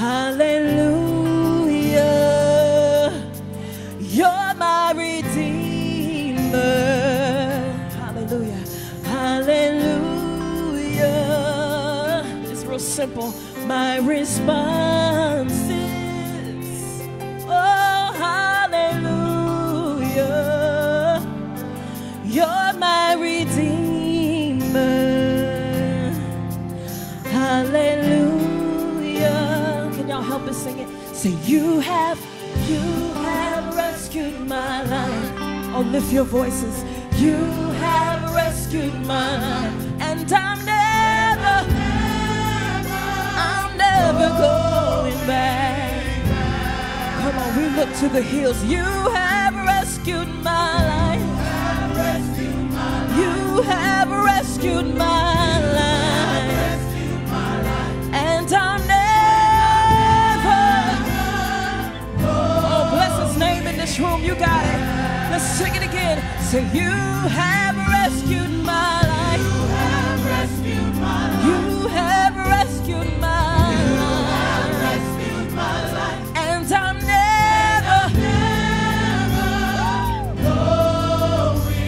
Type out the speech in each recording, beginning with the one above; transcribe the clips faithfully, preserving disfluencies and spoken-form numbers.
Hallelujah, you're my Redeemer. Hallelujah, hallelujah. It's real simple. My response is, oh, hallelujah, you're my Redeemer. Hallelujah. Help us sing it. Say, you have, you have rescued my life. Oh, lift your voices. You have rescued my life, and I'm never, I'm never going back. Come on, we look to the hills. You have rescued my life. You have rescued my life, and I'm never. Room, you got it. Let's sing it again. Say, you have rescued my life. You have rescued my life. You have rescued my life. You have rescued my life. And I'm never, never going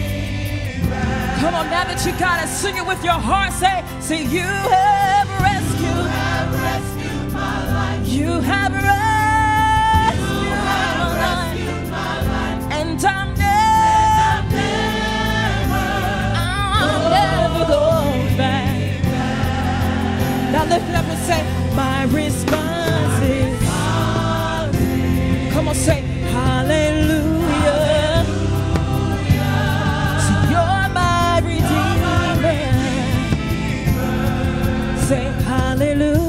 back. Come on, now that you got it, sing it with your heart. Say, say, you have rescued. You have rescued my life. You have rescued. And I'm never, I'm never, I'm never going back. Now lift it up and say, my response is, come on, say, hallelujah. So you're my Redeemer. Say, hallelujah.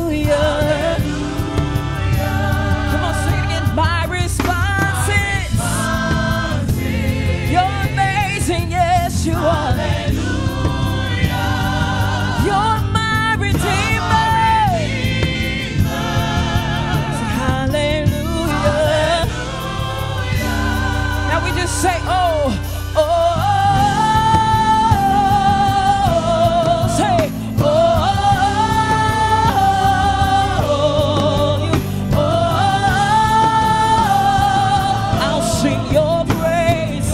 Say, oh, oh, oh, say, oh, oh, oh, I'll sing your praise,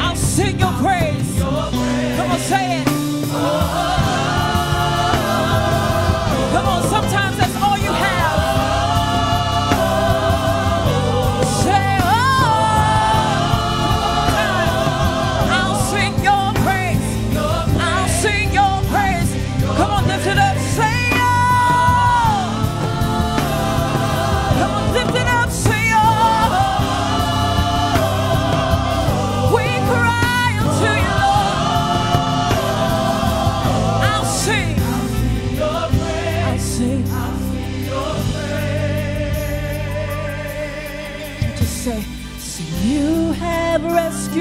I'll sing your praise, come on, say it, come on, sometimes that's all you have.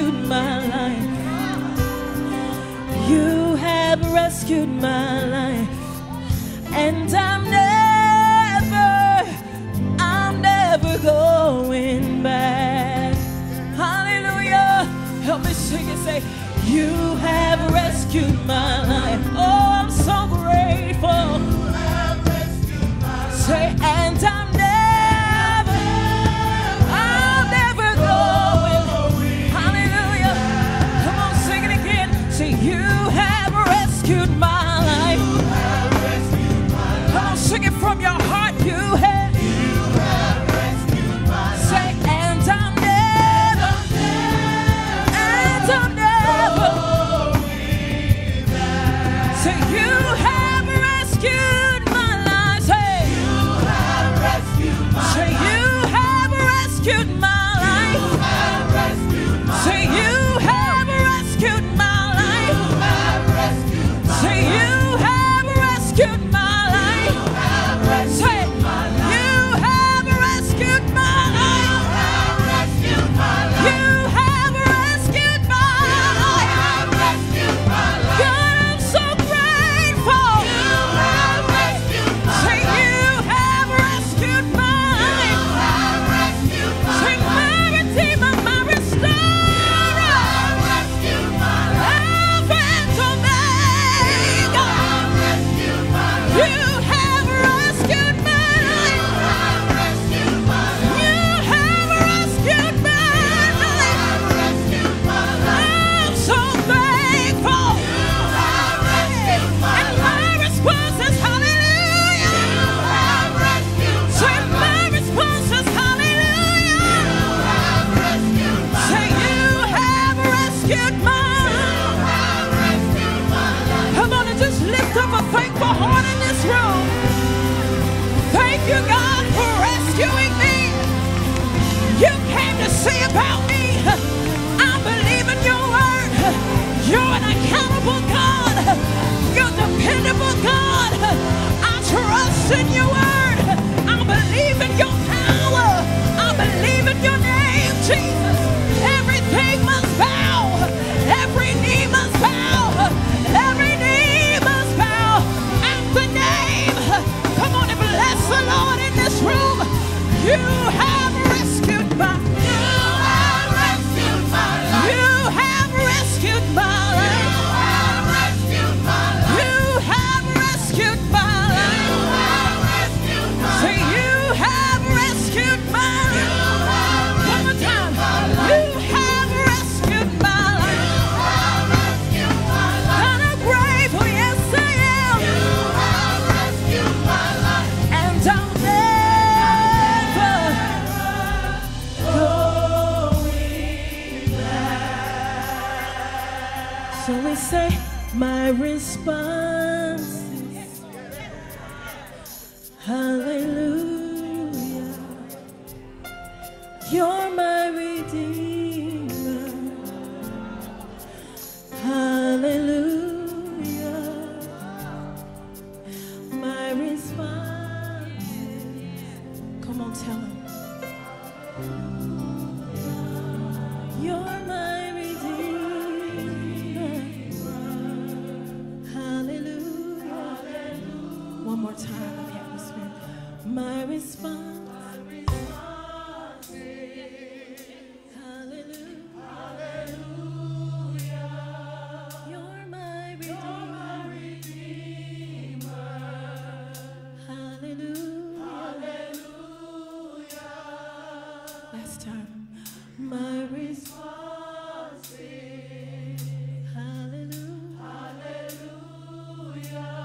My life, you have rescued my life, and I'm never, I'm never going back. Hallelujah! Help me sing and say, you have rescued my life. Oh, I'm so grateful. You have rescued my life. Say, and I'm never. Sing it from your heart, you have, you have rescued my life. Say, and I'm never, and I'm never, going back. Say, you have rescued my life. Say, you have rescued my life. Say, you have rescued my life. You have rescued my life. Say, you have rescued my life. You have rescued my life. Say, you have rescued my life. Say, trust in your word. I believe in your power. I believe in your name, Jesus. Everything must bow. Every knee must bow. Every knee must bow at the name. Come on and bless the Lord in this room. You have rescued my life. You have rescued my life. You have rescued my life. Say my response is hallelujah. You're my redeemer. Hallelujah. My response is, come on, tell him. You're my time of the atmosphere. My response, my response is hallelujah. Hallelujah. You're my redeemer. You're my redeemer. Hallelujah. Hallelujah. Last time. My response is hallelujah. Hallelujah.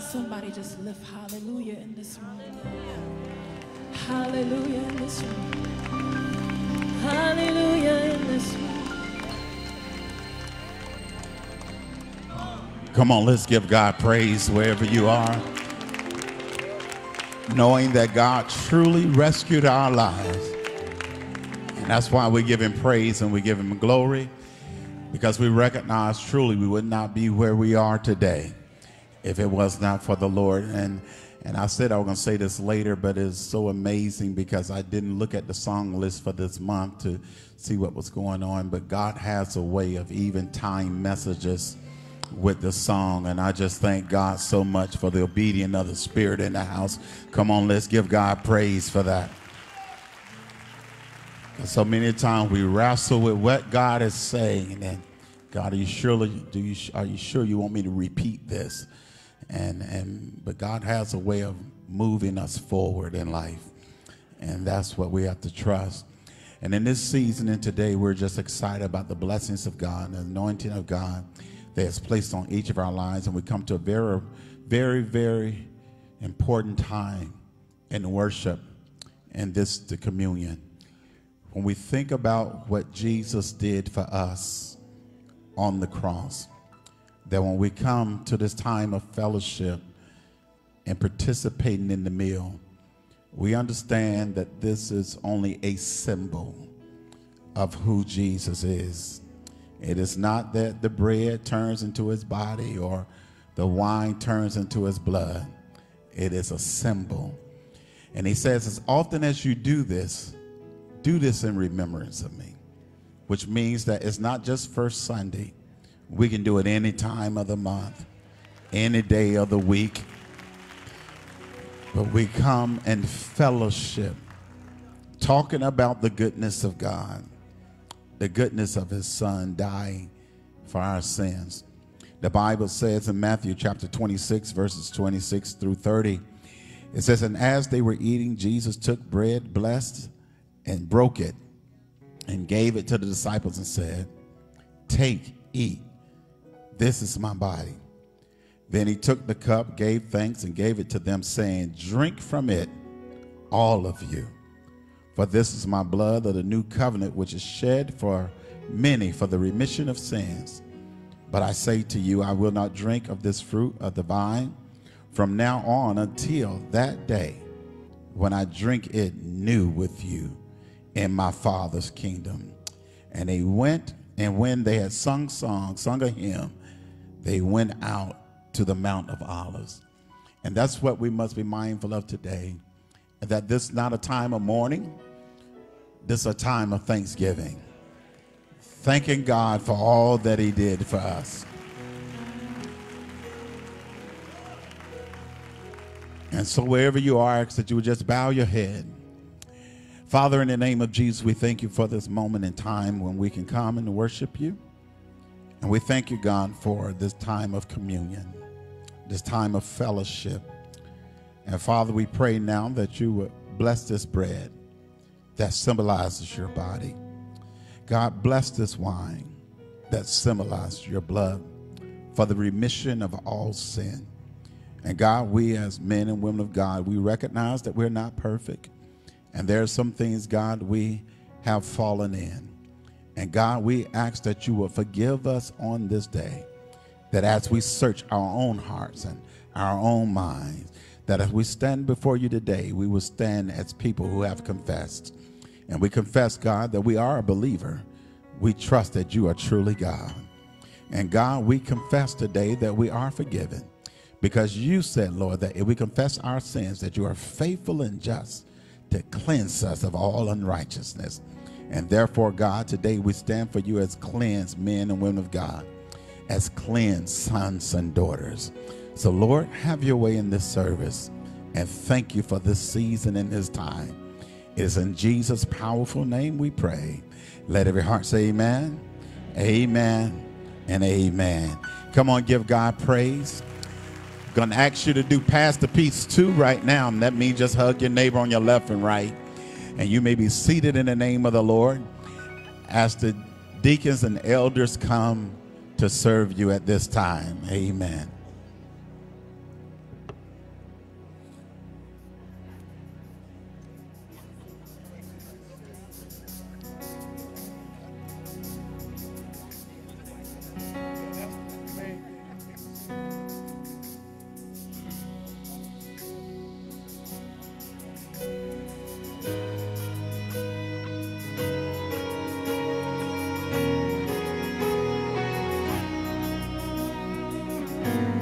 Somebody just lift hallelujah in this room. Hallelujah. Hallelujah in this room. Hallelujah in this room. Come on, let's give God praise wherever you are. Knowing that God truly rescued our lives. And that's why we give him praise and we give him glory. Because we recognize truly we would not be where we are today if it was not for the Lord. And and I said I was going to say this later, but it's so amazing because I didn't look at the song list for this month to see what was going on. But God has a way of even tying messages with the song. And I just thank God so much for the obedience of the Spirit in the house. Come on, let's give God praise for that. Because so many times we wrestle with what God is saying. And God, are you surely, do you, are you sure you want me to repeat this? And, and, but God has a way of moving us forward in life. And that's what we have to trust. And in this season and today, we're just excited about the blessings of God, the anointing of God that is placed on each of our lives. And we come to a very, very, very important time in worship and this, the communion. When we think about what Jesus did for us on the cross, that when we come to this time of fellowship and participating in the meal, we understand that this is only a symbol of who Jesus is. It is not that the bread turns into his body or the wine turns into his blood. It is a symbol. And he says, as often as you do this, do this in remembrance of me. Which means that it's not just first Sunday. We can do it any time of the month, any day of the week. But we come and fellowship, talking about the goodness of God, the goodness of his son dying for our sins. The Bible says in Matthew chapter twenty-six, verses twenty-six through thirty, it says, and as they were eating, Jesus took bread, blessed, and broke it, and gave it to the disciples and said, take, eat, this is my body. Then he took the cup, gave thanks, and gave it to them, saying, drink from it, all of you. For this is my blood of the new covenant, which is shed for many for the remission of sins. But I say to you, I will not drink of this fruit of the vine from now on until that day when I drink it new with you in my Father's kingdom. And they went, and when they had sung songs, sung a hymn, they went out to the Mount of Olives. And that's what we must be mindful of today, that this is not a time of mourning, this is a time of thanksgiving. Thanking God for all that he did for us. And so wherever you are, I ask that you would just bow your head. Father, in the name of Jesus, we thank you for this moment in time when we can come and worship you. And we thank you, God, for this time of communion, this time of fellowship. And Father, we pray now that you would bless this bread that symbolizes your body. God, bless this wine that symbolizes your blood for the remission of all sin. And God, we as men and women of God, we recognize that we're not perfect. And there are some things, God, we have fallen in. And God, we ask that you will forgive us on this day, that as we search our own hearts and our own minds, that as we stand before you today, we will stand as people who have confessed. And we confess, God, that we are a believer. We trust that you are truly God. And God, we confess today that we are forgiven, because you said, Lord, that if we confess our sins, that you are faithful and just to cleanse us of all unrighteousness. And therefore, God, today we stand for you as cleansed men and women of God, as cleansed sons and daughters. So, Lord, have your way in this service, and thank you for this season and this time. It is in Jesus' powerful name we pray. Let every heart say amen, amen, and amen. Come on, give God praise. Gonna ask you to do pass the peace too right now, and that means just hug your neighbor on your left and right, and you may be seated in the name of the Lord as the deacons and elders come to serve you at this time. Amen. Thank you.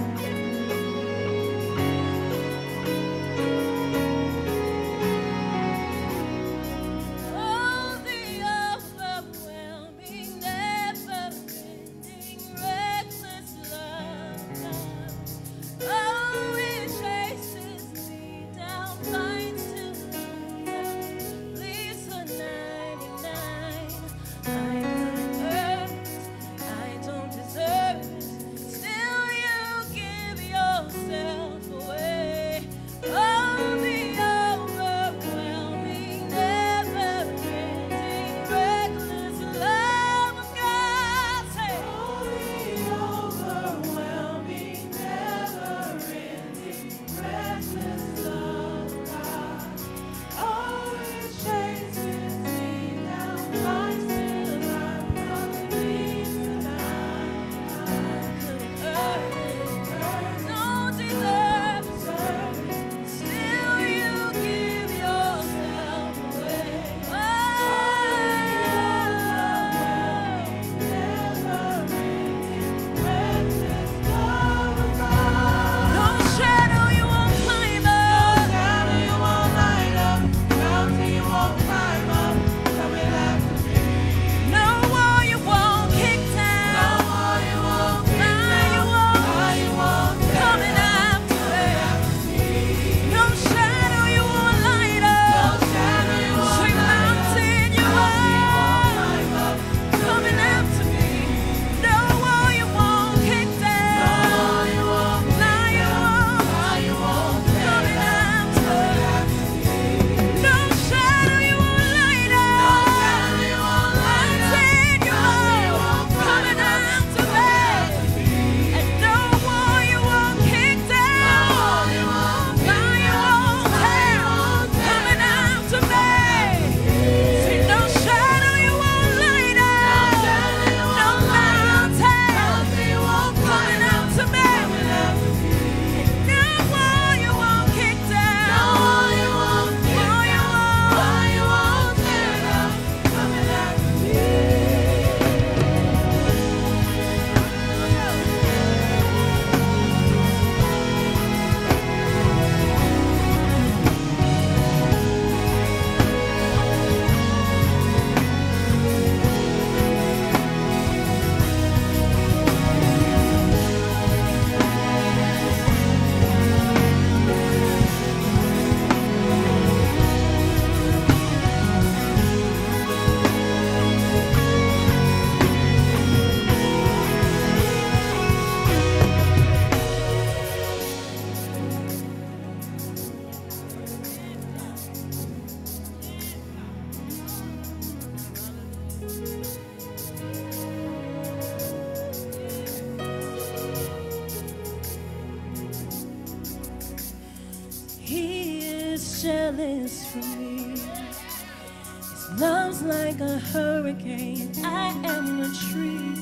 silence from me. His love's like a hurricane, I am a tree,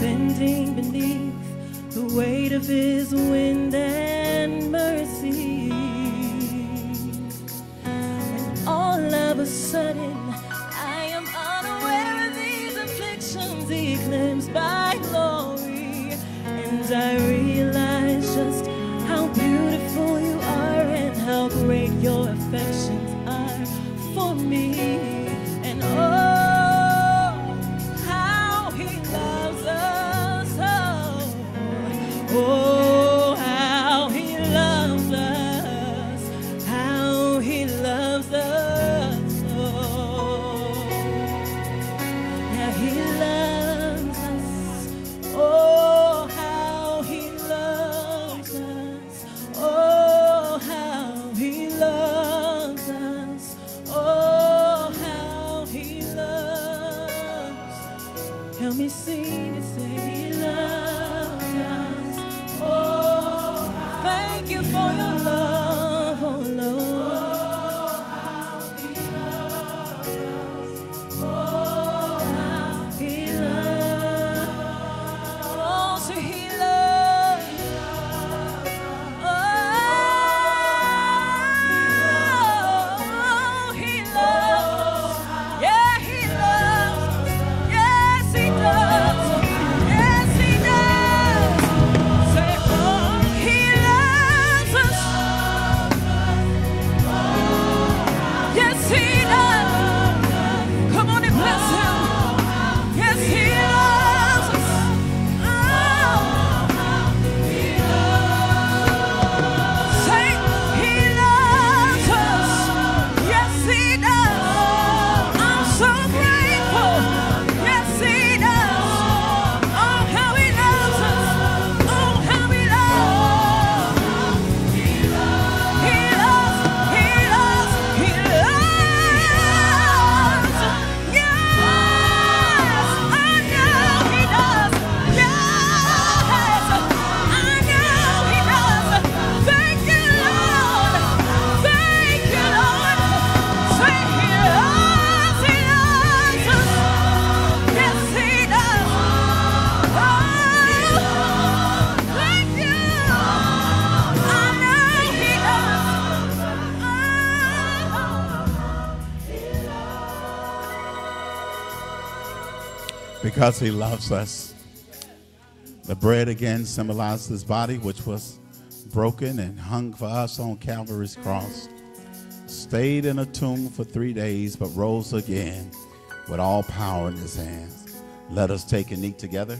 bending beneath the weight of his wind and mercy. And all of a sudden, I am unaware of these afflictions he claims by glory, and I realize just how beautiful you are and how great your affections are for me. And oh, how he loves us, oh, oh, how he loves us, how he loves us, oh, how he loves us, oh. Let me sing and say he loves us. Oh, thank you for your love, oh Lord. Oh, how he loves us. Oh, how he loves. Oh, so he loves. Oh, he loves. Yeah, he loves. He does. Yes, he does. Say, oh, he loves us. Yes, he does. Come on and bless him. Yes, he loves us. Oh, he loves. Say, he loves us. Yes, he does. I'm so grateful. Yes, he does. He does. Oh, how he loves us. Oh, how he loves. He loves. He loves. He loves. Yes. I know he does. Yes. I know he does. Thank you, Lord. Thank you, Lord. Say he loves. He loves us. Yes, he does. Oh, thank you. I know he Because he loves us. The bread again symbolized his body, which was broken and hung for us on Calvary's cross. Stayed in a tomb for three days, but rose again with all power in his hands. Let us take and eat together.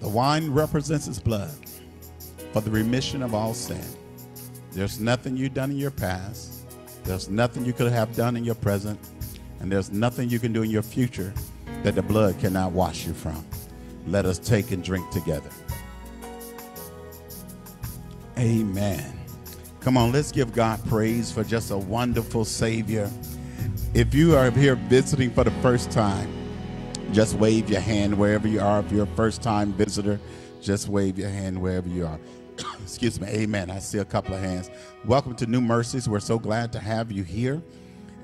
The wine represents his blood for the remission of all sin. There's nothing you've done in your past. There's nothing you could have done in your present, and there's nothing you can do in your future that the blood cannot wash you from. Let us take and drink together. Amen. Come on, let's give God praise for just a wonderful Savior. If you are here visiting for the first time, just wave your hand wherever you are. If you're a first-time visitor, just wave your hand wherever you are. Excuse me. Amen. I see a couple of hands. Welcome to New Mercies. We're so glad to have you here.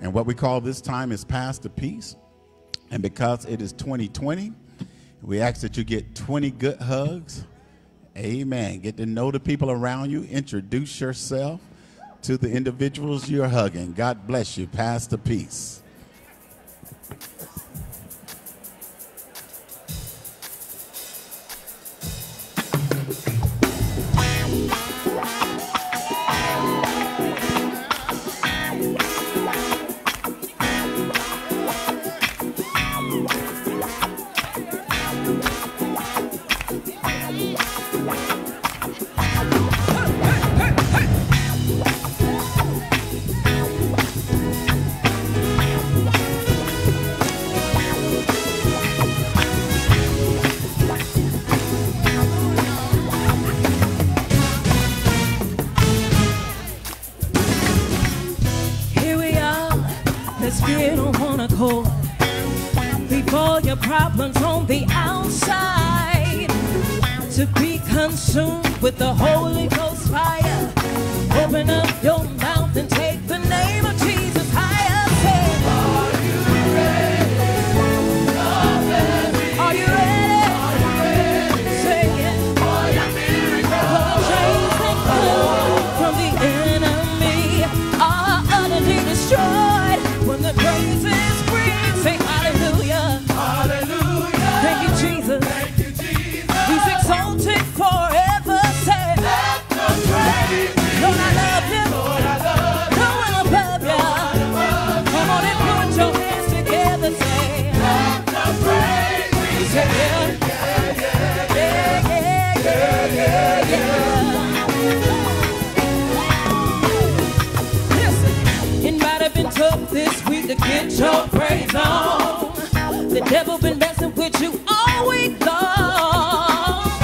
And what we call this time is Pass the Peace. And because it is twenty twenty, we ask that you get twenty good hugs. Amen. Get to know the people around you. Introduce yourself to the individuals you're hugging. God bless you. Pass the peace. Here we are, let's get on one accord. Leave all your problems on the outside. to be consumed with the Holy Ghost fire. Open up your mouth and take the name of Jesus higher. Get your praise on. The devil been messing with you all week long.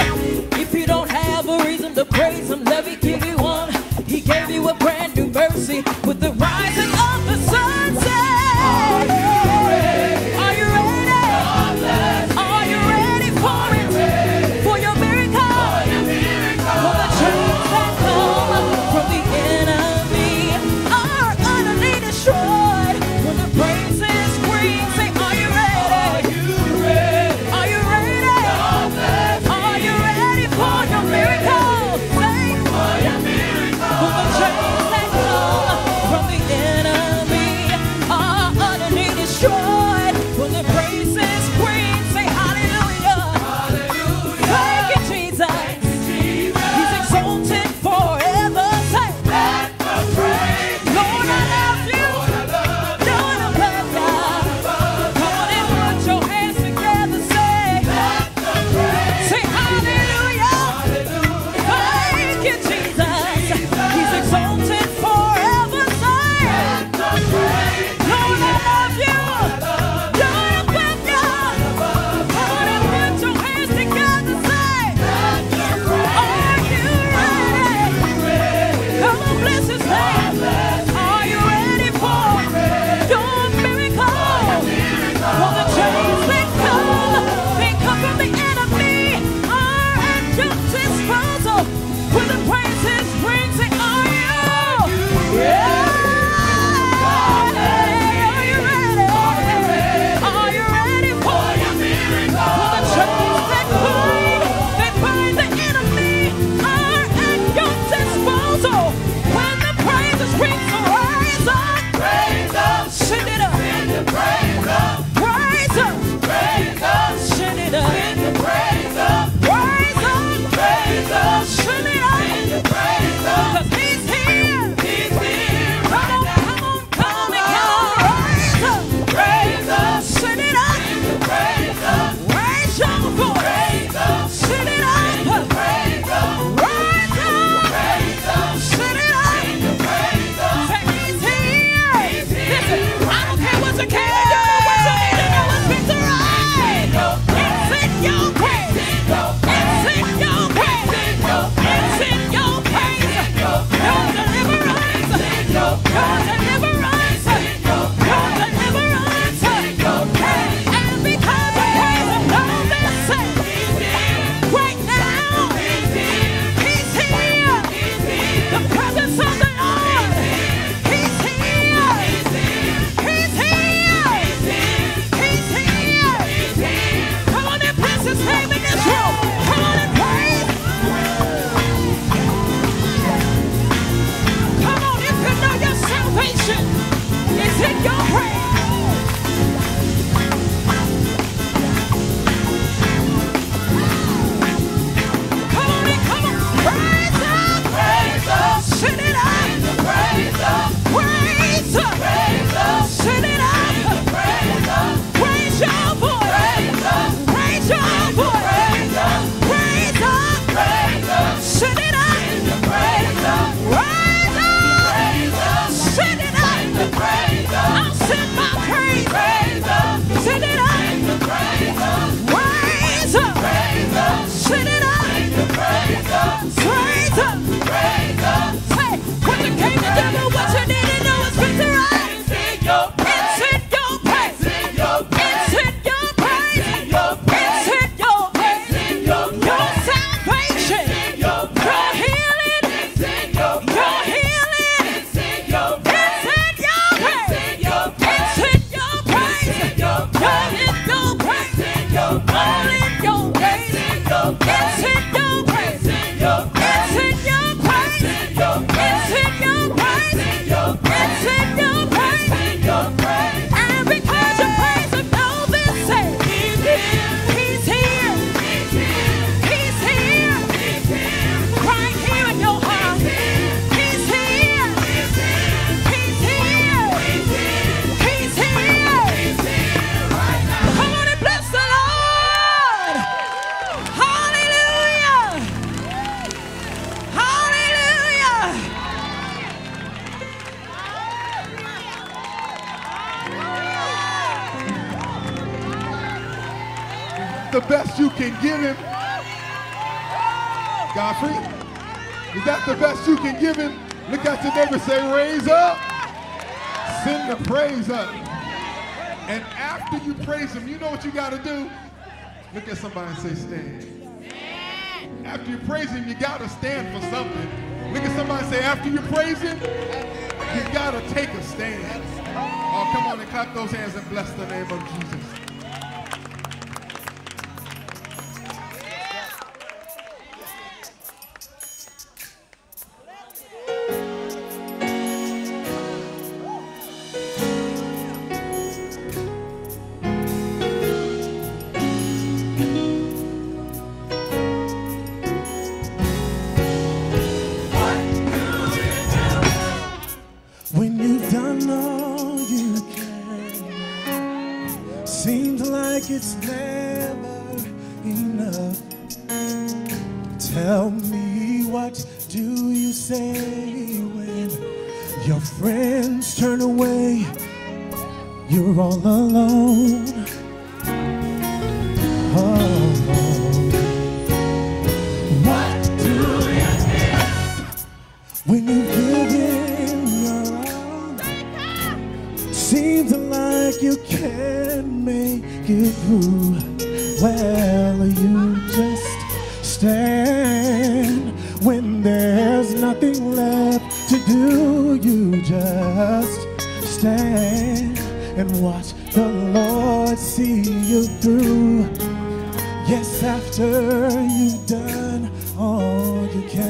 If you don't have a reason to praise him, let me give you one. He gave you a brand new mercy with the rising of the sunset. Are you ready? Are you ready for it? For your miracle? For the truth that comes from the enemy are utterly destroyed. Send it up, the best you can give him? Godfrey, is that the best you can give him? Look at your neighbor, say, raise up. Send the praise up. And after you praise him, you know what you got to do? Look at somebody and say, stand. After you praise him, you got to stand for something. Look at somebody and say, after you praise him, you got to take a stand. Oh, come on and clap those hands and bless the name of Jesus.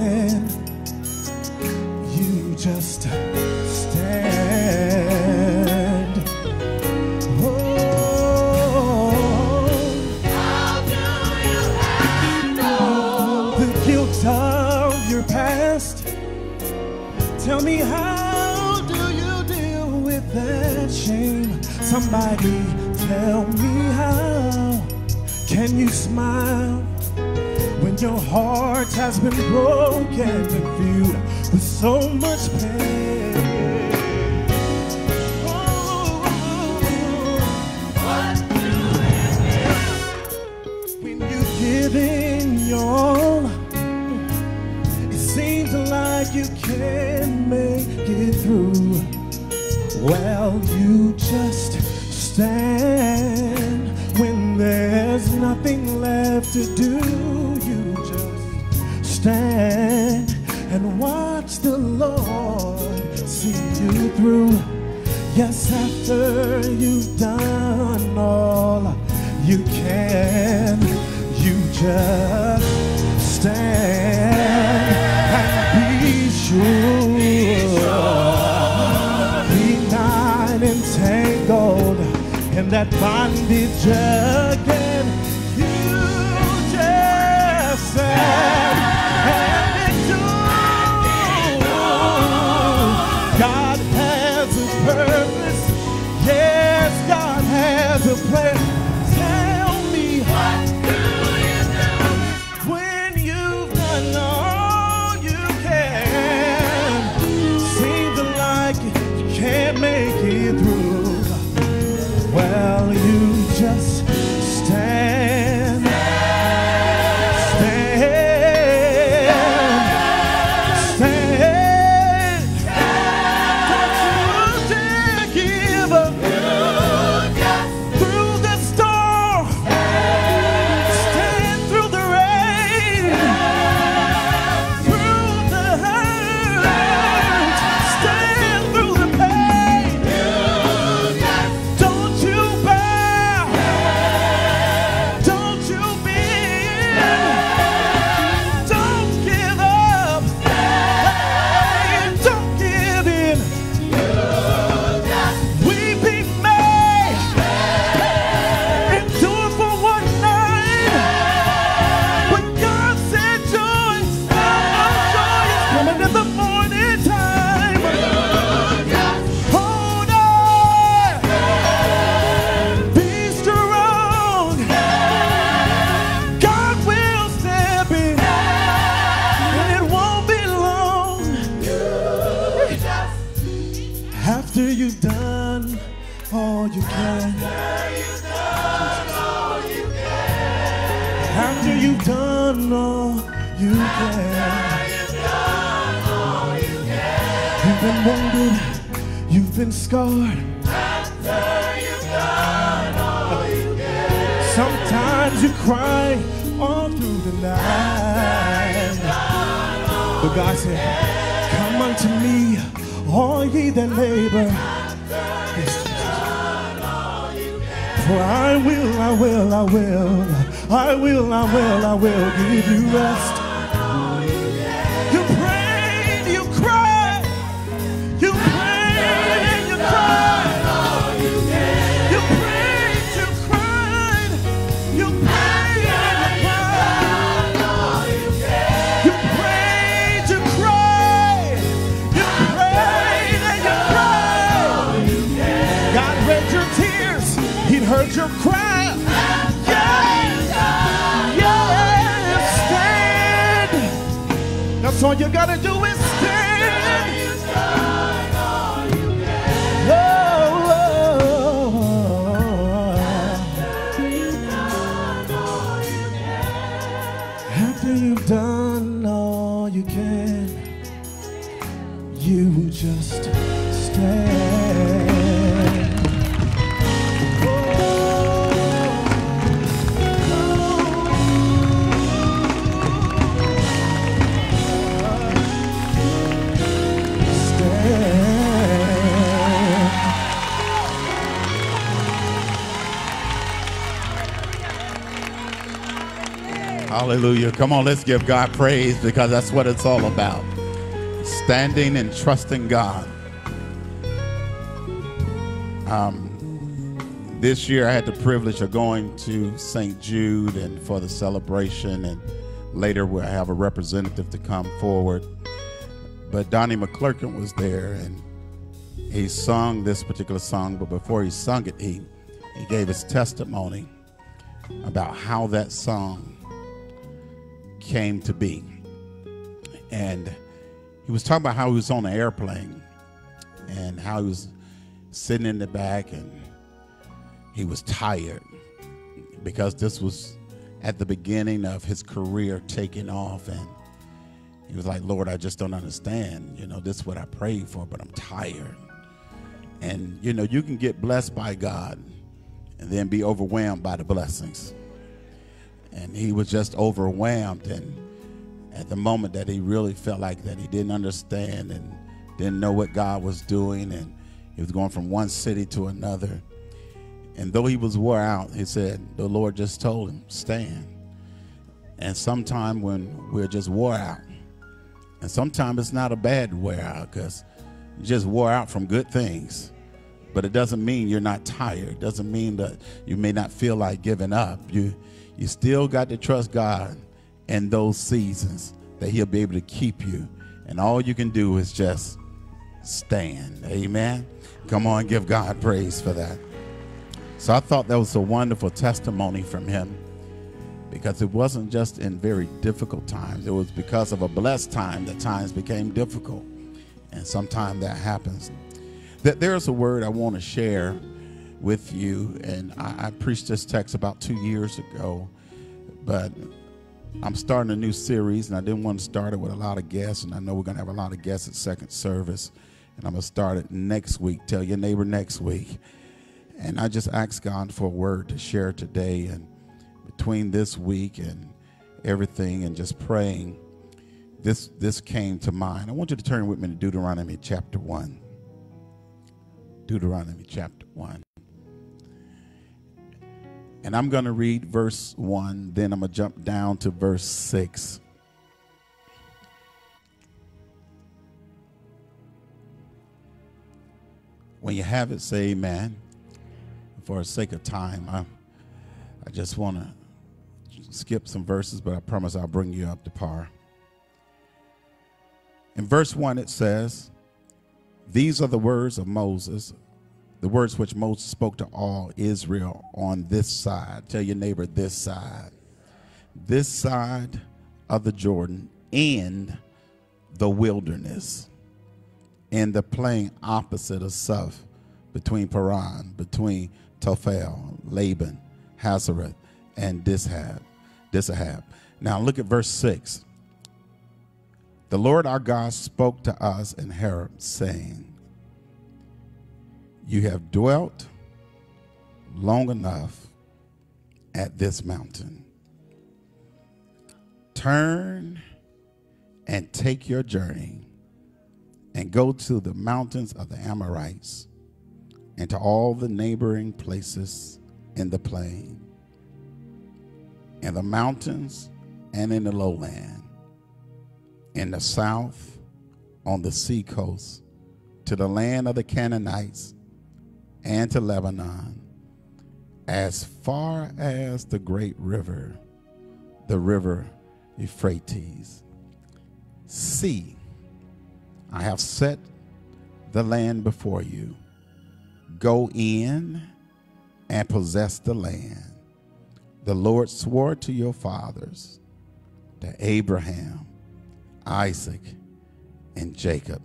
After you've done all you can, After you've done all you can. You've been wounded, you've been scarred. After you've done all you can. Sometimes you cry all through the night. But God said, come unto me, all ye that labor. For I will, I will, I will, I will, I will, I will give you rest. You prayed, you cried, you prayed and you cried, you prayed, you cried, you prayed and you cried, you prayed, you cried, you prayed and you cried. God read your tears, He heard your cry. All you gotta do is stand. You've done all you can. After you've done all you can. After you've done all you can, you just stand. Hallelujah. Come on, let's give God praise because that's what it's all about. Standing and trusting God. Um, this year I had the privilege of going to Saint Jude and for the celebration, and later we'll have a representative to come forward. But Donnie McClurkin was there and he sung this particular song, but before he sung it, he, he gave his testimony about how that song came to be. And he was talking about how he was on an airplane and how he was sitting in the back and he was tired because this was at the beginning of his career taking off, and he was like, Lord, I just don't understand, you know, this is what I prayed for, but I'm tired. And you know, you can get blessed by God and then be overwhelmed by the blessings. And he was just overwhelmed, and at the moment that he really felt like that he didn't understand and didn't know what God was doing, and he was going from one city to another. And though he was wore out, he said, the Lord just told him, stand. And sometime when we're just wore out, and sometimes it's not a bad wear out, because you just wore out from good things. But it doesn't mean you're not tired. It doesn't mean that you may not feel like giving up. You You still got to trust God in those seasons that He'll be able to keep you. And all you can do is just stand. Amen. Come on, give God praise for that. So I thought that was a wonderful testimony from him, because it wasn't just in very difficult times. It was because of a blessed time that times became difficult. And sometimes that happens. That there's a word I want to share with you, and I, I preached this text about two years ago, but I'm starting a new series, and I didn't want to start it with a lot of guests, and I know we're going to have a lot of guests at second service, and I'm going to start it next week. Tell your neighbor next week. And I just asked God for a word to share today, and between this week and everything and just praying, this, this came to mind. I want you to turn with me to Deuteronomy chapter one. Deuteronomy chapter one. And I'm going to read verse one, then I'm going to jump down to verse six. When you have it, say amen. For the sake of time, I, I just want to skip some verses, but I promise I'll bring you up to par. In verse one, it says, these are the words of Moses, the words which Moses spoke to all Israel on this side. Tell your neighbor, this side. This side of the Jordan, in the wilderness, in the plain opposite of Suf, between Paran, between Tophel, Laban, Hazeroth, and Dishab. This Ahab. Now look at verse six. The Lord our God spoke to us in Horeb, saying, you have dwelt long enough at this mountain. Turn and take your journey and go to the mountains of the Amorites and to all the neighboring places in the plain, in the mountains and in the lowland, in the south, on the sea coast, to the land of the Canaanites and to Lebanon, as far as the great river, the river Euphrates. See, I have set the land before you. Go in and possess the land the Lord swore to your fathers, to Abraham, Isaac, and Jacob,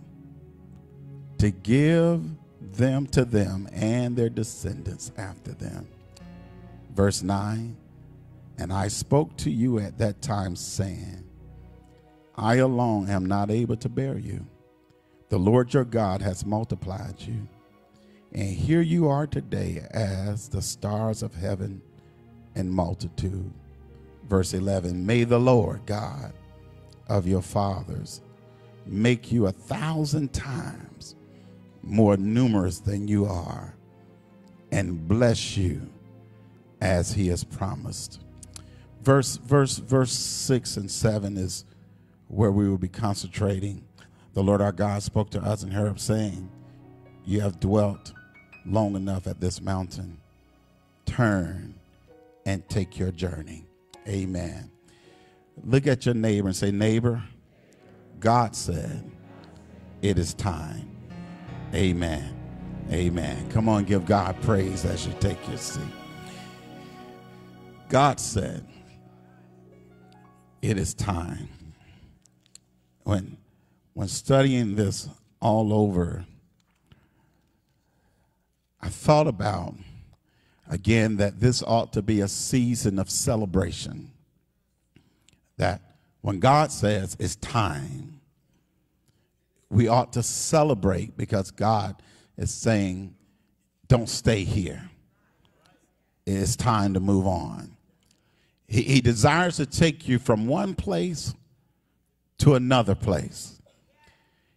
to give them to them and their descendants after them. Verse nine, and I spoke to you at that time, saying, I alone am not able to bear you. The Lord your God has multiplied you. And here you are today as the stars of heaven in multitude. Verse eleven, may the Lord God of your fathers make you a thousand times more numerous than you are, and bless you as he has promised. Verse, verse, verse six and seven is where we will be concentrating. The Lord our God spoke to us in Horeb, saying, you have dwelt long enough at this mountain. Turn and take your journey. Amen. Look at your neighbor and say, neighbor, God said it is time. Amen. Amen. Come on, give God praise as you take your seat. God said it is time. When, when studying this all over, I thought about, again, that this ought to be a season of celebration. That when God says it's time, we ought to celebrate, because God is saying, don't stay here. It's time to move on. He, he desires to take you from one place to another place.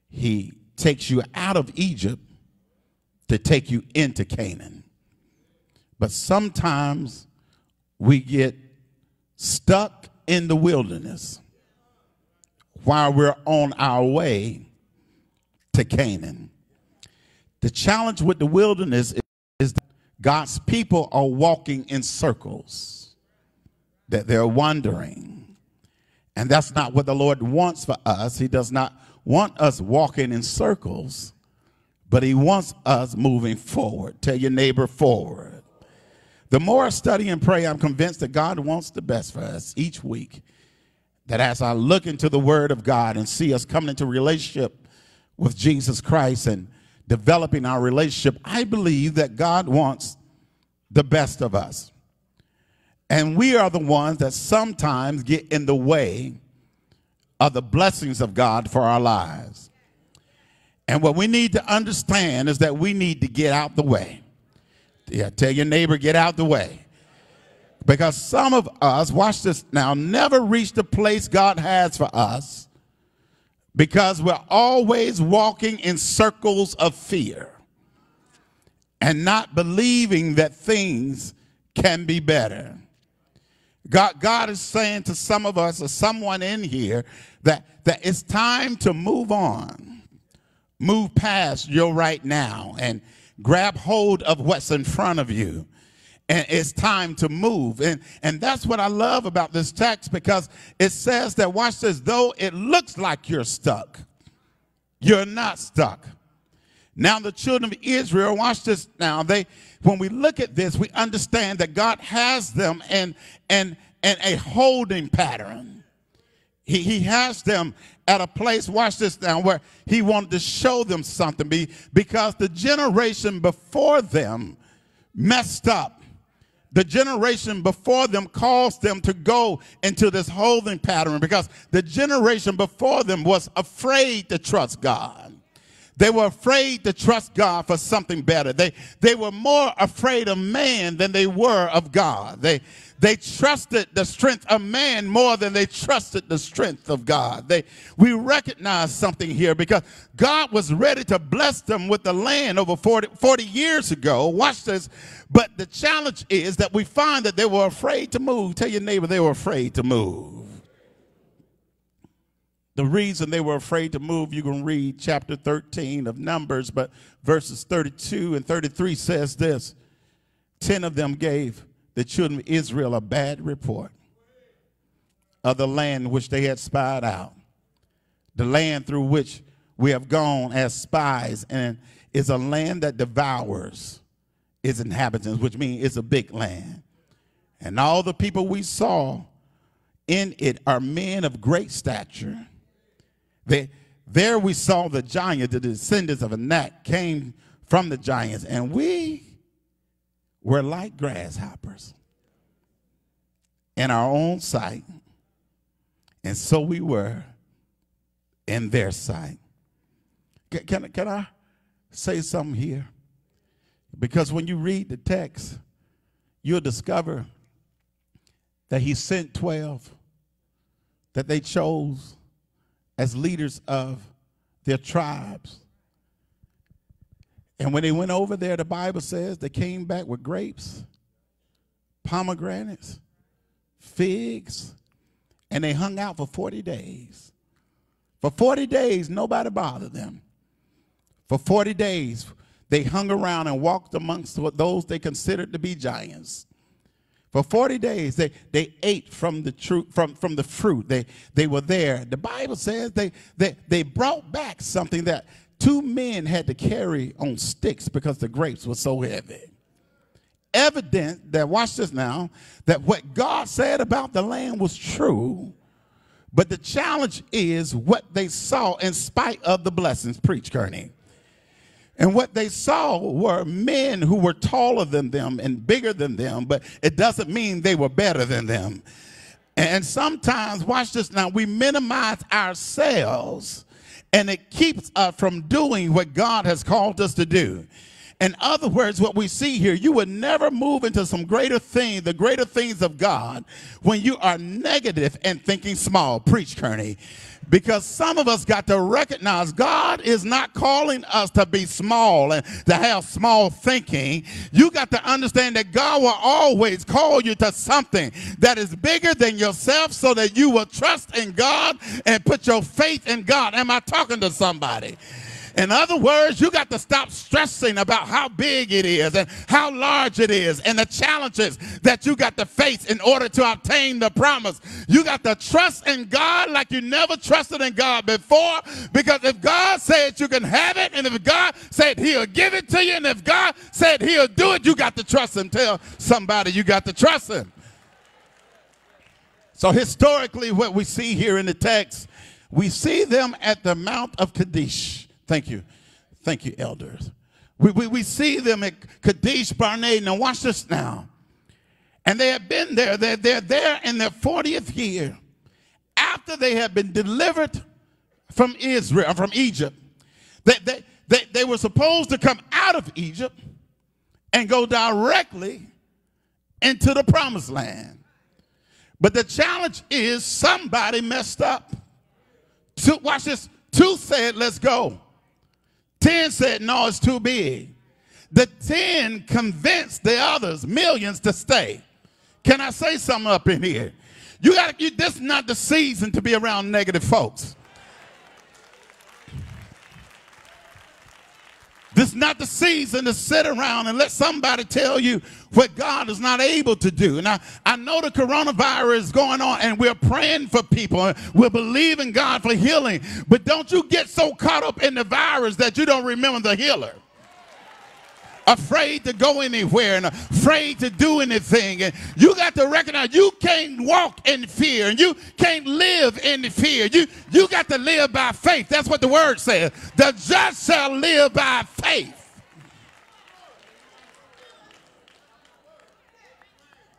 He takes you out of Egypt to take you into Canaan. But sometimes we get stuck in the wilderness while we're on our way to Canaan. The challenge with the wilderness is that God's people are walking in circles, that they're wandering. And that's not what the Lord wants for us. He does not want us walking in circles, but he wants us moving forward. Tell your neighbor, forward. The more I study and pray, I'm convinced that God wants the best for us each week. That as I look into the word of God and see us coming into relationship with Jesus Christ and developing our relationship, I believe that God wants the best of us. And we are the ones that sometimes get in the way of the blessings of God for our lives. And what we need to understand is that we need to get out the way. Yeah, tell your neighbor, get out the way. Because some of us, watch this now, never reach the place God has for us because we're always walking in circles of fear and not believing that things can be better. God, God is saying to some of us or someone in here that, that it's time to move on. Move past your right now and grab hold of what's in front of you. And it's time to move. And, and that's what I love about this text, because it says that, watch this, though it looks like you're stuck, you're not stuck. Now the children of Israel, watch this now, they, when we look at this, we understand that God has them in, in, in a holding pattern. He, he has them at a place, watch this now, where he wanted to show them something, be, because the generation before them messed up, the generation before them caused them to go into this holding pattern, because the generation before them was afraid to trust God. They were afraid to trust God for something better. They, they were more afraid of man than they were of God. They, they trusted the strength of man more than they trusted the strength of God. They, we recognize something here, because God was ready to bless them with the land over forty, forty years ago. Watch this. But the challenge is that we find that they were afraid to move. Tell your neighbor they were afraid to move. The reason they were afraid to move, you can read chapter thirteen of Numbers, but verses thirty-two and thirty-three says this. Ten of them gave the children of Israel a bad report of the land which they had spied out, the land through which we have gone as spies, and is a land that devours its inhabitants, which means it's a big land. And all the people we saw in it are men of great stature. They, there we saw the giants, the descendants of Anak came from the giants, and we were like grasshoppers in our own sight, and so we were in their sight. Can, can, can I say something here? Because when you read the text, you'll discover that he sent twelve that they chose as leaders of their tribes. And when they went over there, the Bible says they came back with grapes, pomegranates, figs, and they hung out for forty days. For forty days, nobody bothered them. For forty days, they hung around and walked amongst those they considered to be giants. For forty days, they, they ate from the, tru from, from the fruit. They, they were there. The Bible says they, they, they brought back something that two men had to carry on sticks because the grapes were so heavy. Evident that, watch this now, that what God said about the land was true, but the challenge is what they saw in spite of the blessings. Preach, Kearney. And what they saw were men who were taller than them and bigger than them, but it doesn't mean they were better than them. And sometimes, watch this now, we minimize ourselves, and it keeps us from doing what God has called us to do. In other words, what we see here, you would never move into some greater thing, the greater things of God, when you are negative and thinking small. Preach, Kearney. Because some of us got to recognize God is not calling us to be small and to have small thinking. You got to understand that God will always call you to something that is bigger than yourself, so that you will trust in God and put your faith in God. Am I talking to somebody? In other words, you got to stop stressing about how big it is and how large it is and the challenges that you got to face in order to obtain the promise. You got to trust in God like you never trusted in God before, because if God said you can have it, and if God said he'll give it to you, and if God said he'll do it, you got to trust him. Tell somebody you got to trust him. So historically, what we see here in the text, we see them at the Mount of Kadesh. Thank you. Thank you, elders. We, we, we see them at Kadesh Barnea. Now watch this now. And they have been there. They're, they're there in their fortieth year, after they have been delivered from Israel, from Egypt. They, they, they, they were supposed to come out of Egypt and go directly into the promised land. But the challenge is somebody messed up. So watch this. Two said, let's go. ten said, no, it's too big. The ten convinced the others, millions, to stay. Can I say something up in here? You got to, this is not the season to be around negative folks. This is not the season to sit around and let somebody tell you what God is not able to do. And I, I know the coronavirus is going on, and we're praying for people. We're believing God for healing. But don't you get so caught up in the virus that you don't remember the healer. Afraid to go anywhere and afraid to do anything. And you got to recognize you can't walk in fear, and you can't live in fear. You, you got to live by faith. That's what the word says. The just shall live by faith.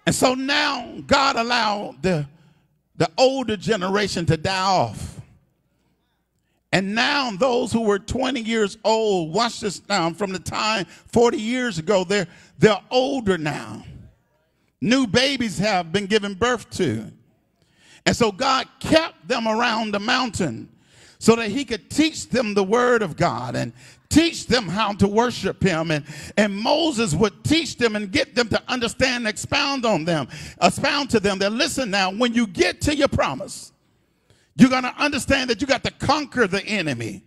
And so now God allowed the, the older generation to die off. And now those who were twenty years old, watch this now, from the time forty years ago, they're, they're older now. New babies have been given birth to. And so God kept them around the mountain so that he could teach them the word of God and teach them how to worship him. And, and Moses would teach them and get them to understand, expound on them, expound to them that, listen now, when you get to your promise, you're going to understand that you got to conquer the enemy.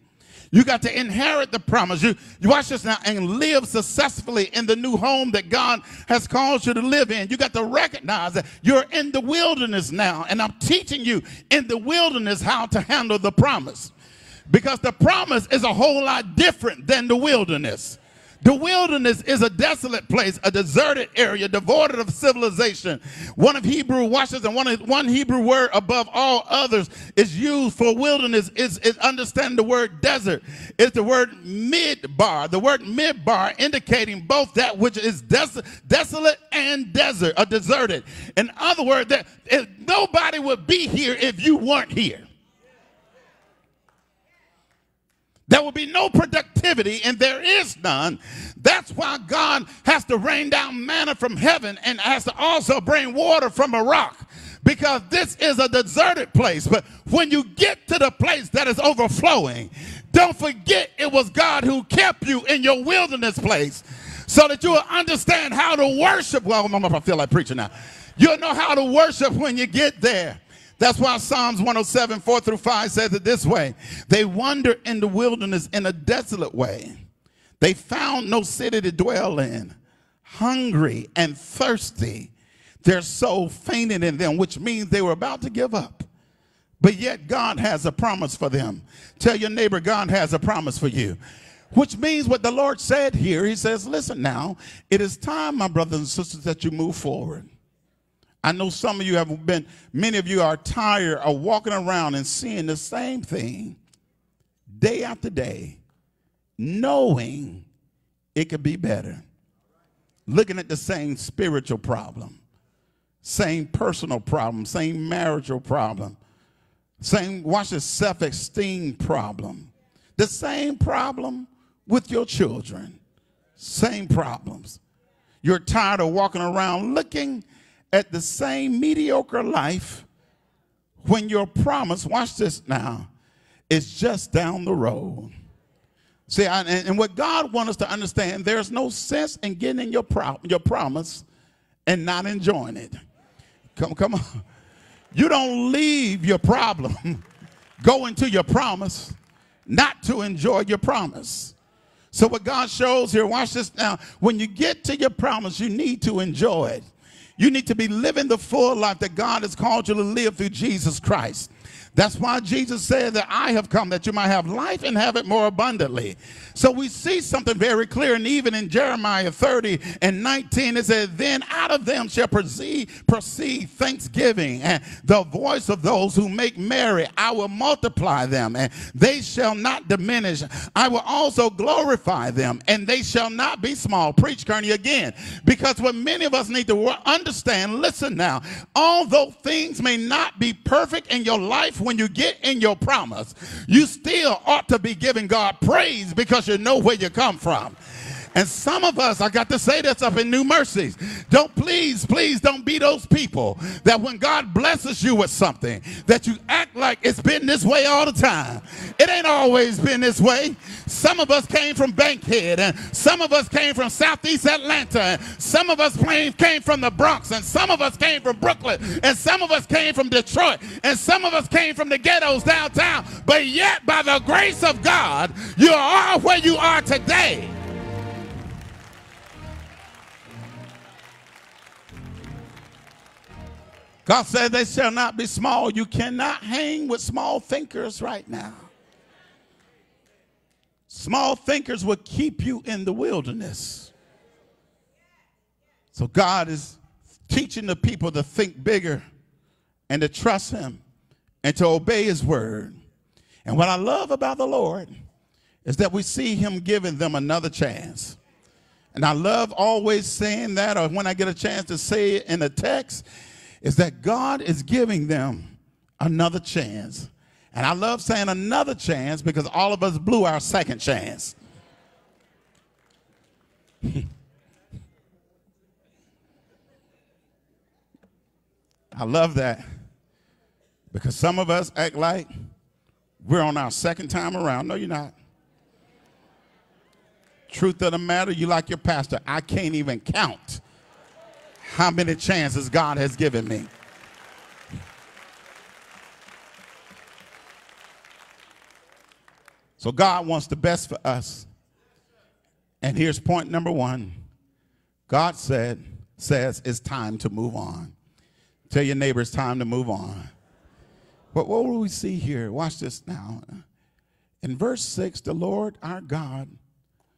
You got to inherit the promise. You, you watch this now, and live successfully in the new home that God has called you to live in. You got to recognize that you're in the wilderness now, and I'm teaching you in the wilderness how to handle the promise. Because the promise is a whole lot different than the wilderness. The wilderness is a desolate place, a deserted area, devoid of civilization. One of Hebrew watches and one, of, one Hebrew word above all others is used for wilderness. Is, is understand the word desert. It's the word midbar. The word midbar indicating both that which is des desolate and desert, or deserted. In other words, that if nobody would be here if you weren't here. There will be no productivity, and there is none. That's why God has to rain down manna from heaven and has to also bring water from a rock, because this is a deserted place. But when you get to the place that is overflowing, don't forget it was God who kept you in your wilderness place so that you will understand how to worship. Well, I feel like preaching now. You'll know how to worship when you get there. That's why Psalms one oh seven, four through five says it this way. They wander in the wilderness in a desolate way. They found no city to dwell in. Hungry and thirsty, their soul fainted in them, which means they were about to give up. But yet God has a promise for them. Tell your neighbor, God has a promise for you. Which means what the Lord said here, he says, listen now, it is time, my brothers and sisters, that you move forward. I know some of you have been, many of you are tired of walking around and seeing the same thing day after day, knowing it could be better. Looking at the same spiritual problem, same personal problem, same marital problem, same, watch this, self-esteem problem. The same problem with your children, same problems. You're tired of walking around looking at the same mediocre life when your promise, watch this now, is just down the road. See, I, and, and what God wants us to understand, there's no sense in getting in your, pro, your promise and not enjoying it. Come, come on. You don't leave your problem, go into your promise, not to enjoy your promise. So what God shows here, watch this now, when you get to your promise, you need to enjoy it. You need to be living the full life that God has called you to live through Jesus Christ. That's why Jesus said that I have come that you might have life and have it more abundantly. So we see something very clear, and even in Jeremiah thirty and nineteen, it says, then out of them shall proceed, proceed thanksgiving and the voice of those who make merry. I will multiply them and they shall not diminish. I will also glorify them and they shall not be small. Preach, Kearney, again, because what many of us need to understand, listen now, although things may not be perfect in your life, when you get in your promise, you still ought to be giving God praise because you know where you come from. And some of us, I got to say this up in New Mercies, don't please, please don't be those people that when God blesses you with something, that you act like it's been this way all the time. It ain't always been this way. Some of us came from Bankhead, and some of us came from Southeast Atlanta, and some of us came from the Bronx, and some of us came from Brooklyn, and some of us came from Detroit, and some of us came from the ghettos downtown. But yet, by the grace of God, you are where you are today. God said they shall not be small. You cannot hang with small thinkers right now. Small thinkers will keep you in the wilderness. So God is teaching the people to think bigger and to trust him and to obey his word. And what I love about the Lord is that we see him giving them another chance. and I love always saying that, or when I get a chance to say it in a text, is that God is giving them another chance. And I love saying another chance because all of us blew our second chance. I love that because some of us act like we're on our second time around. No, you're not. Truth of the matter, you like your pastor. I can't even count how many chances God has given me. So God wants the best for us. And here's point number one. God said, says it's time to move on. Tell your neighbor it's time to move on. But what will we see here? Watch this now. In verse six, the Lord our God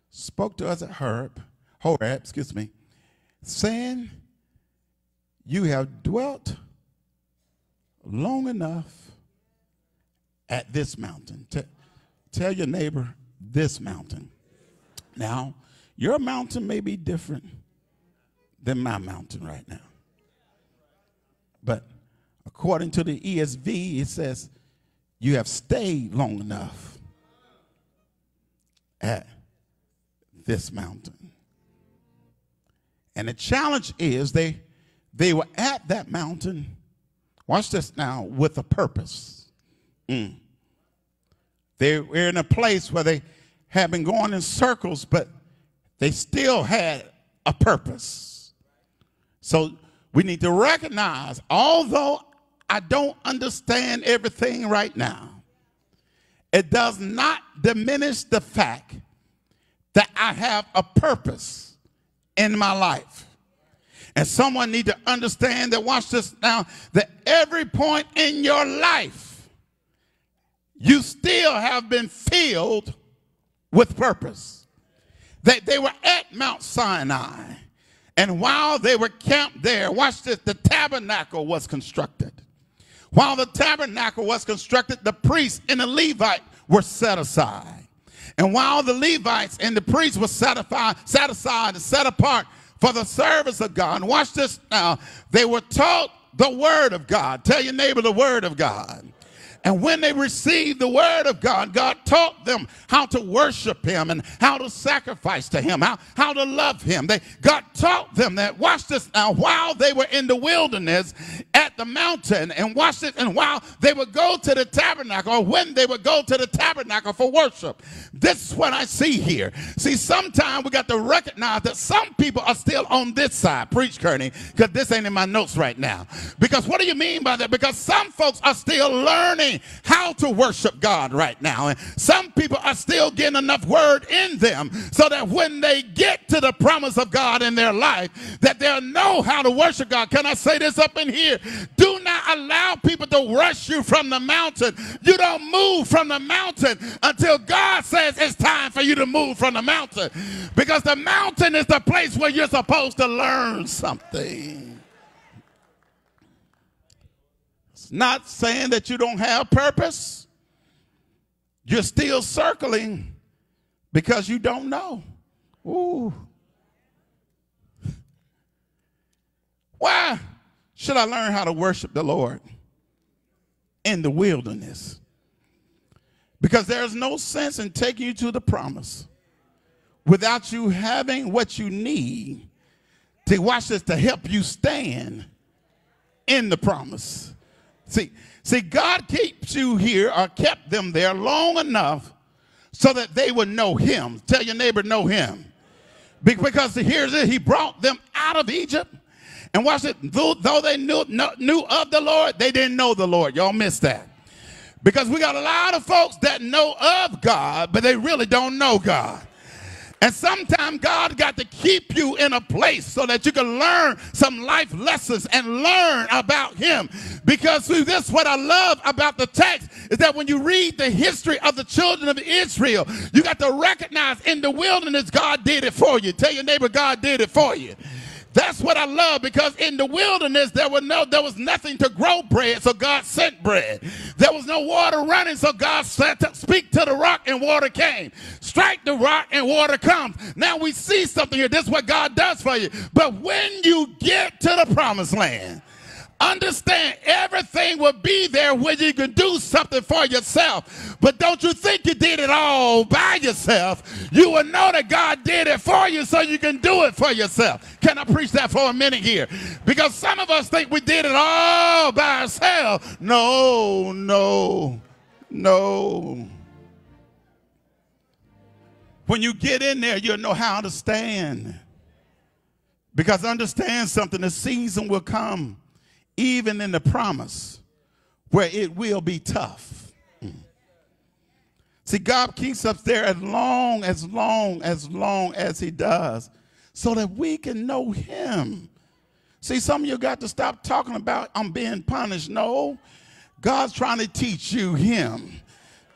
spoke to us at Horeb, Horeb, excuse me, saying, you have dwelt long enough at this mountain. T- tell your neighbor, this mountain. Now, your mountain may be different than my mountain right now. But according to the E S V, it says, you have stayed long enough at this mountain. And the challenge is they, they were at that mountain, watch this now, with a purpose. Mm. They were in a place where they had been going in circles, but they still had a purpose. So we need to recognize, although I don't understand everything right now, it does not diminish the fact that I have a purpose in my life. And someone need to understand that, watch this now, that every point in your life, you still have been filled with purpose. That they, they were at Mount Sinai. And while they were camped there, watch this, the tabernacle was constructed. While the tabernacle was constructed, the priests and the Levites were set aside. And while the Levites and the priests were set aside, set aside and set apart for the service of God, and watch this now, they were taught the word of God. Tell your neighbor the word of God. And when they received the word of God, God taught them how to worship him and how to sacrifice to him, how, how to love him. They, God taught them that, watch this now, while they were in the wilderness at the mountain, and watch it, and while they would go to the tabernacle, or when they would go to the tabernacle for worship. This is what I see here. See, sometimes we got to recognize that some people are still on this side. Preach, Kearney, because this ain't in my notes right now. Because what do you mean by that? Because some folks are still learning how to worship God right now, and some people are still getting enough word in them so that when they get to the promise of God in their life, that they'll know how to worship God. Can I say this up in here? Do not allow people to rush you from the mountain. You don't move from the mountain until God says it's time for you to move from the mountain, because the mountain is the place where you're supposed to learn something. Not saying that you don't have purpose. You're still circling because you don't know. Ooh. Why should I learn how to worship the Lord in the wilderness? Because there's no sense in taking you to the promise without you having what you need to, watch this, to help you stand in the promise. See, see, God keeps you here, or kept them there long enough so that they would know him. Tell your neighbor, know him. Because here's it, he brought them out of Egypt. And watch it, though, though they knew, knew of the Lord, they didn't know the Lord. Y'all missed that. Because we got a lot of folks that know of God, but they really don't know God. And sometimes God got to keep you in a place so that you can learn some life lessons and learn about him. Because through this, what I love about the text is that when you read the history of the children of Israel, you got to recognize in the wilderness, God did it for you. Tell your neighbor, God did it for you. That's what I love, because in the wilderness there was no, there was nothing to grow bread, so God sent bread. There was no water running, so God said, speak to the rock and water came. Strike the rock and water comes. Now we see something here. This is what God does for you. But when you get to the promised land, understand everything will be there when you can do something for yourself. But don't you think you did it all by yourself. You will know that God did it for you so you can do it for yourself. Can I preach that for a minute here? Because some of us think we did it all by ourselves. No, no, no. When you get in there, you'll know how to stand. Because understand something, the season will come, even in the promise, where it will be tough. Mm. See, God keeps us there as long, as long, as long as he does, so that we can know him. See, some of you got to stop talking about, I'm being punished. No, God's trying to teach you him.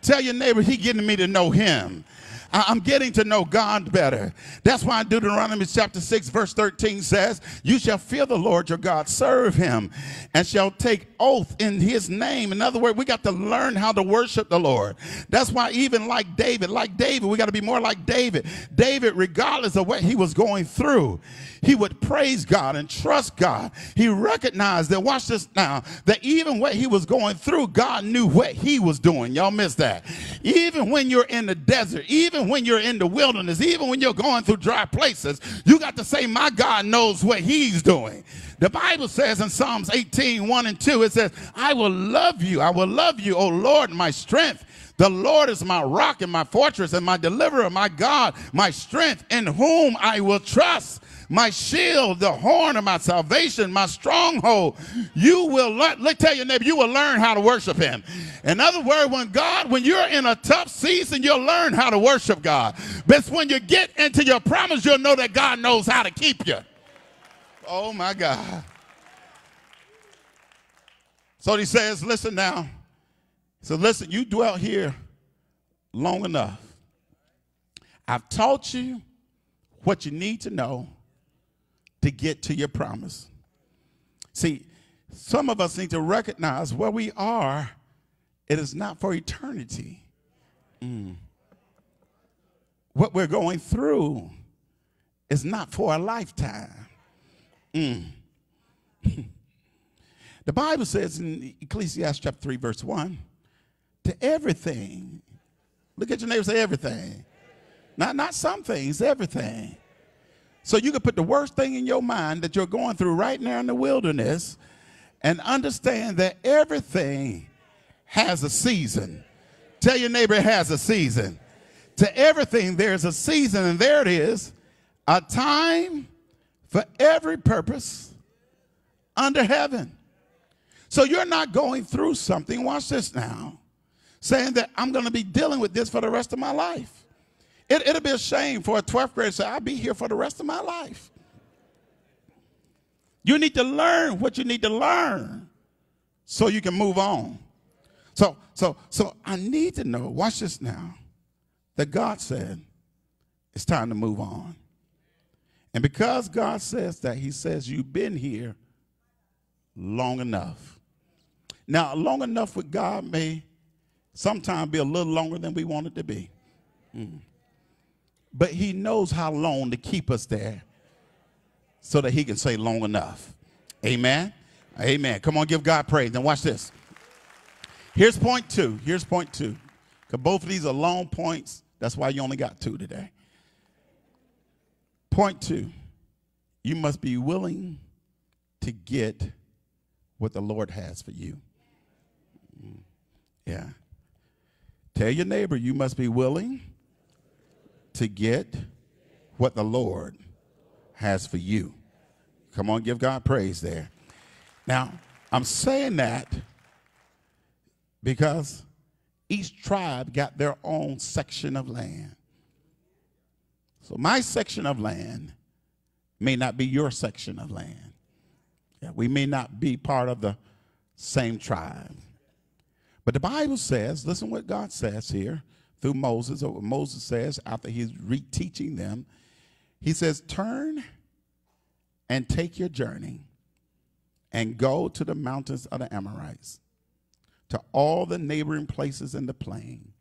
Tell your neighbor, he getting me to know him. I'm getting to know God better. That's why Deuteronomy chapter six, verse thirteen says, you shall fear the Lord your God, serve him, and shall take oath in his name. In other words, we got to learn how to worship the Lord. That's why even like David, like David, we got to be more like David. David, regardless of what he was going through, he would praise God and trust God. He recognized that, watch this now, that even what he was going through, God knew what he was doing. Y'all missed that. Even when you're in the desert, even when you're in the wilderness, even when you're going through dry places, you got to say, my God knows what he's doing. The Bible says in Psalms eighteen, one and two, it says, I will love you, I will love you, O Lord, my strength. The Lord is my rock and my fortress and my deliverer, my God, my strength, in whom I will trust, my shield, the horn of my salvation, my stronghold. You will learn, let tell your neighbor, you will learn how to worship him. In other words, when God, when you're in a tough season, you'll learn how to worship God. But when you get into your promise, you'll know that God knows how to keep you. Oh my God. So he says, listen now. So listen, you dwelt here long enough. I've taught you what you need to know to get to your promise. See, some of us need to recognize where we are, it is not for eternity. Mm. What we're going through is not for a lifetime. Mm. The Bible says in Ecclesiastes chapter three, verse one, to everything, look at your neighbor, say everything. Not, not some things, everything. So you can put the worst thing in your mind that you're going through right now in the wilderness and understand that everything has a season. Tell your neighbor it has a season. To everything there's a season, and there it is, a time for every purpose under heaven. So you're not going through something, watch this now, saying that I'm going to be dealing with this for the rest of my life. It, it'll be a shame for a twelfth grader to say, I'll be here for the rest of my life. You need to learn what you need to learn so you can move on. So, so, so I need to know, watch this now, that God said it's time to move on. And because God says that, he says you've been here long enough. Now, long enough with God may sometimes be a little longer than we want it to be. Mm. But he knows how long to keep us there so that he can say long enough. Amen? Amen. Come on, give God praise. Now watch this. Here's point two. Here's point two. Because both of these are long points. That's why you only got two today. Point two. You must be willing to get what the Lord has for you. Yeah. Tell your neighbor, you must be willing to get what the Lord has for you. Come on, give God praise there. Now, I'm saying that because each tribe got their own section of land. So my section of land may not be your section of land. Yeah, we may not be part of the same tribe. But the Bible says, listen what God says here, through Moses, or what Moses says after he's reteaching them, he says, turn and take your journey and go to the mountains of the Amorites, to all the neighboring places in the plain,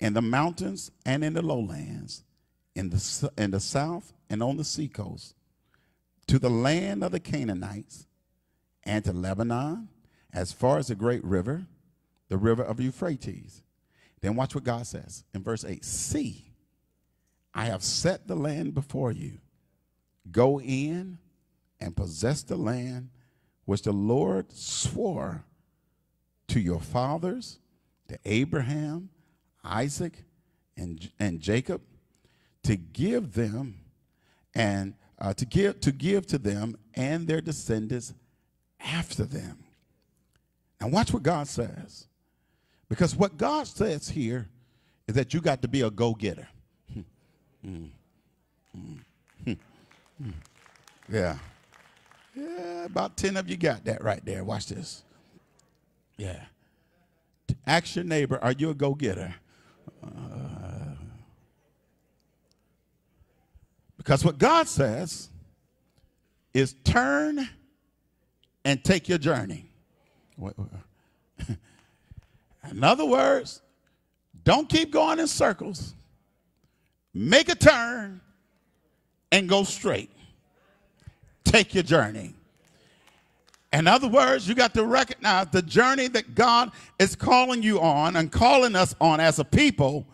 in the mountains and in the lowlands, in the, in the south and on the seacoast, to the land of the Canaanites, and to Lebanon, as far as the great river, the river of Euphrates. Then watch what God says in verse eight. See, I have set the land before you. Go in and possess the land which the Lord swore to your fathers, to Abraham, Isaac, and, and Jacob, to give them and uh, to give to give to them and their descendants after them. Now watch what God says. Because what God says here is that you got to be a go-getter. mm. Mm. Mm. Mm. Yeah. Yeah, about ten of you got that right there. Watch this. Yeah. Ask your neighbor, are you a go-getter? Uh, because what God says is turn and take your journey. In other words, don't keep going in circles. Make a turn and go straight. Take your journey. In other words, you got to recognize the journey that God is calling you on and calling us on as a people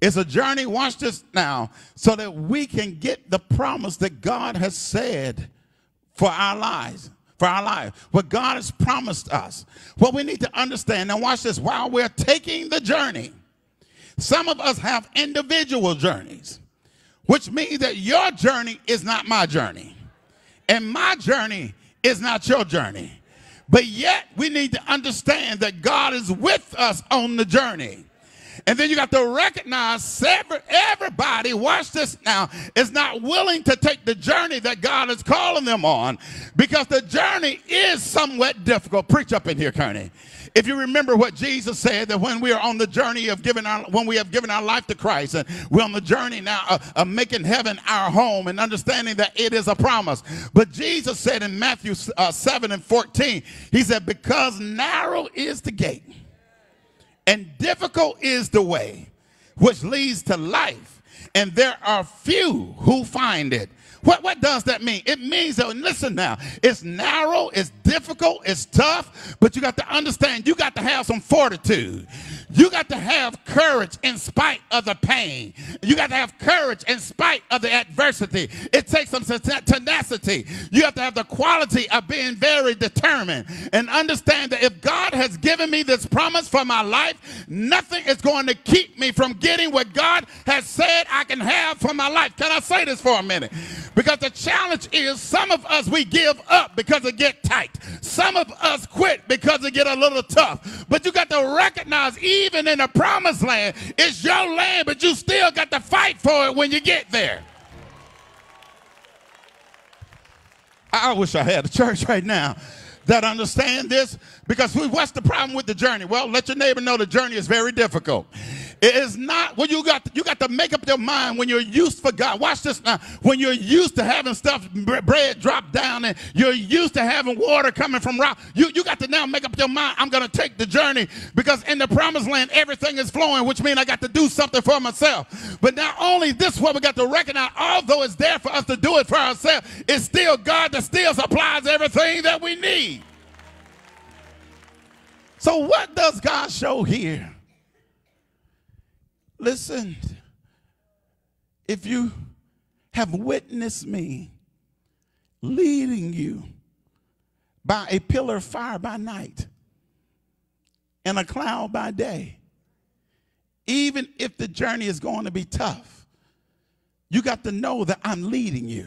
is a journey, watch this now, so that we can get the promise that God has said for our lives. For our life, what God has promised us, what we need to understand. Now watch this, while we're taking the journey, some of us have individual journeys, which means that your journey is not my journey, and my journey is not your journey. But yet we need to understand that God is with us on the journey. And then you got to recognize everybody, watch this now, is not willing to take the journey that God is calling them on, because the journey is somewhat difficult. Preach up in here, Kearney. If you remember what Jesus said, that when we are on the journey of giving our, when we have given our life to Christ, and we're on the journey now of, of making heaven our home and understanding that it is a promise. But Jesus said in Matthew uh, seven and fourteen, he said, because narrow is the gate, and difficult is the way which leads to life, and there are few who find it. What, what does that mean? It means that, listen now, it's narrow, it's difficult, it's tough, but you got to understand, you got to have some fortitude. You got to have courage in spite of the pain. You got to have courage in spite of the adversity. It takes some tenacity. You have to have the quality of being very determined and understand that if God has given me this promise for my life, nothing is going to keep me from getting what God has said I can have for my life. Can I say this for a minute? Because the challenge is some of us, we give up because it get tight. Some of us quit because it get a little tough. But you got to recognize even in the promised land, it's your land, but you still got to fight for it when you get there. I wish I had a church right now that understand this, because we, what's the problem with the journey? Well, let your neighbor know the journey is very difficult. It is not what you got. You got to make up your mind when you're used for God. Watch this now. When you're used to having stuff, bread drop down, and you're used to having water coming from rock, you, you got to now make up your mind. I'm going to take the journey, because in the promised land, everything is flowing, which means I got to do something for myself. But not only this, what we got to recognize, although it's there for us to do it for ourselves, it's still God that still supplies everything that we need. So what does God show here? Listen, if you have witnessed me leading you by a pillar of fire by night and a cloud by day, even if the journey is going to be tough, you got to know that I'm leading you.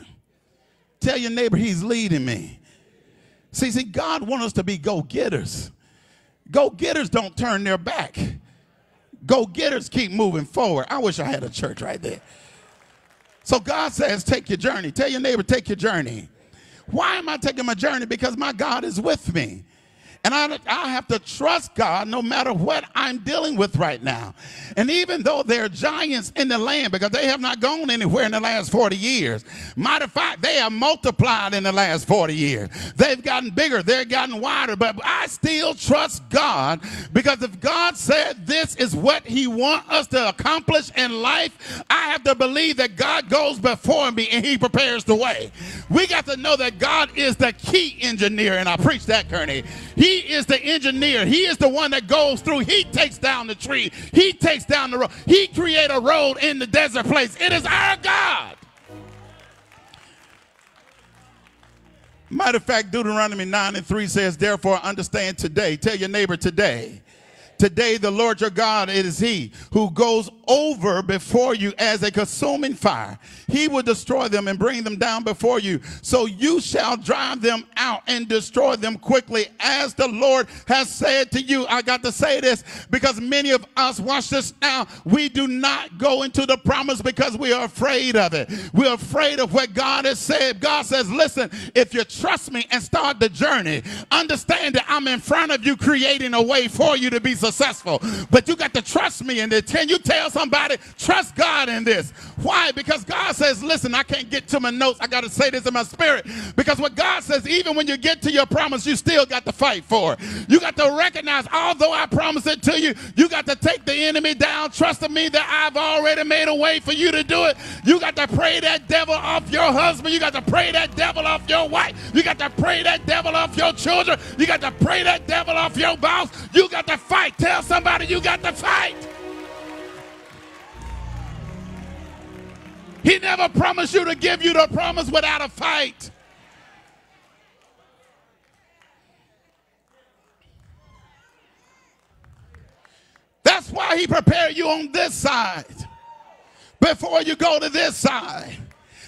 Tell your neighbor, he's leading me. See, see, God wants us to be go-getters. Go-getters don't turn their back. Go-getters keep moving forward. I wish I had a church right there. So God says, take your journey. Tell your neighbor, take your journey. Why am I taking my journey? Because my God is with me. And I, I have to trust God no matter what I'm dealing with right now. And even though they're giants in the land, because they have not gone anywhere in the last forty years. Matter of fact, they have multiplied in the last forty years. They've gotten bigger. They've gotten wider. But I still trust God, because if God said this is what he wants us to accomplish in life, I have to believe that God goes before me and he prepares the way. We got to know that God is the key engineer. And I preach that, Kearney. He He is the engineer. He is the one that goes through. He takes down the tree. He takes down the road. He created a road in the desert place. It is our God. Matter of fact, Deuteronomy nine and three says, therefore, understand today. Tell your neighbor today. Today the Lord your God, it is he who goes over before you as a consuming fire. He will destroy them and bring them down before you. So you shall drive them out and destroy them quickly, as the Lord has said to you. I got to say this, because many of us, watch this now, we do not go into the promise because we are afraid of it. We're afraid of what God has said. God says, listen, if you trust me and start the journey, understand that I'm in front of you creating a way for you to be successful. But you got to trust me in it. Can you tell somebody, trust God in this? Why? Because God says, listen, I can't get to my notes. I got to say this in my spirit. Because what God says, even when you get to your promise, you still got to fight for it. You got to recognize, although I promised it to you, you got to take the enemy down. Trust in me that I've already made a way for you to do it. You got to pray that devil off your husband. You got to pray that devil off your wife. You got to pray that devil off your children. You got to pray that devil off your boss. You got to fight. Tell somebody you got to fight. He never promised you to give you the promise without a fight. That's why he prepared you on this side before you go to this side.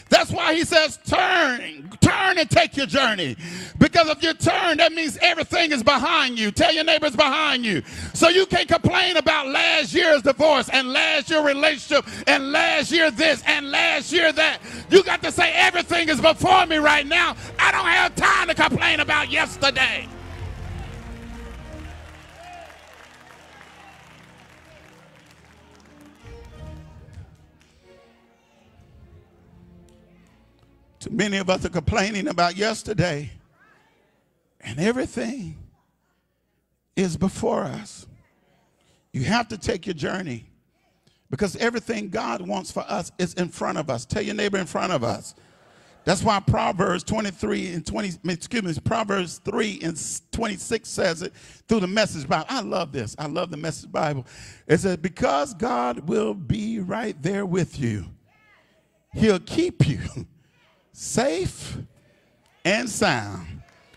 That's why he says, turn, turn and take your journey. Because if you turn, that means everything is behind you. Tell your neighbors behind you. So you can't complain about last year's divorce and last year's relationship and last year this and last year that. You got to say everything is before me right now. I don't have time to complain about yesterday. Too many of us are complaining about yesterday, and everything is before us. You have to take your journey, because everything God wants for us is in front of us. Tell your neighbor, in front of us. That's why Proverbs twenty-three and twenty, excuse me, Proverbs three and twenty-six says it through the Message Bible. I love this. I love the Message Bible. It says, because God will be right there with you. He'll keep you safe and sound.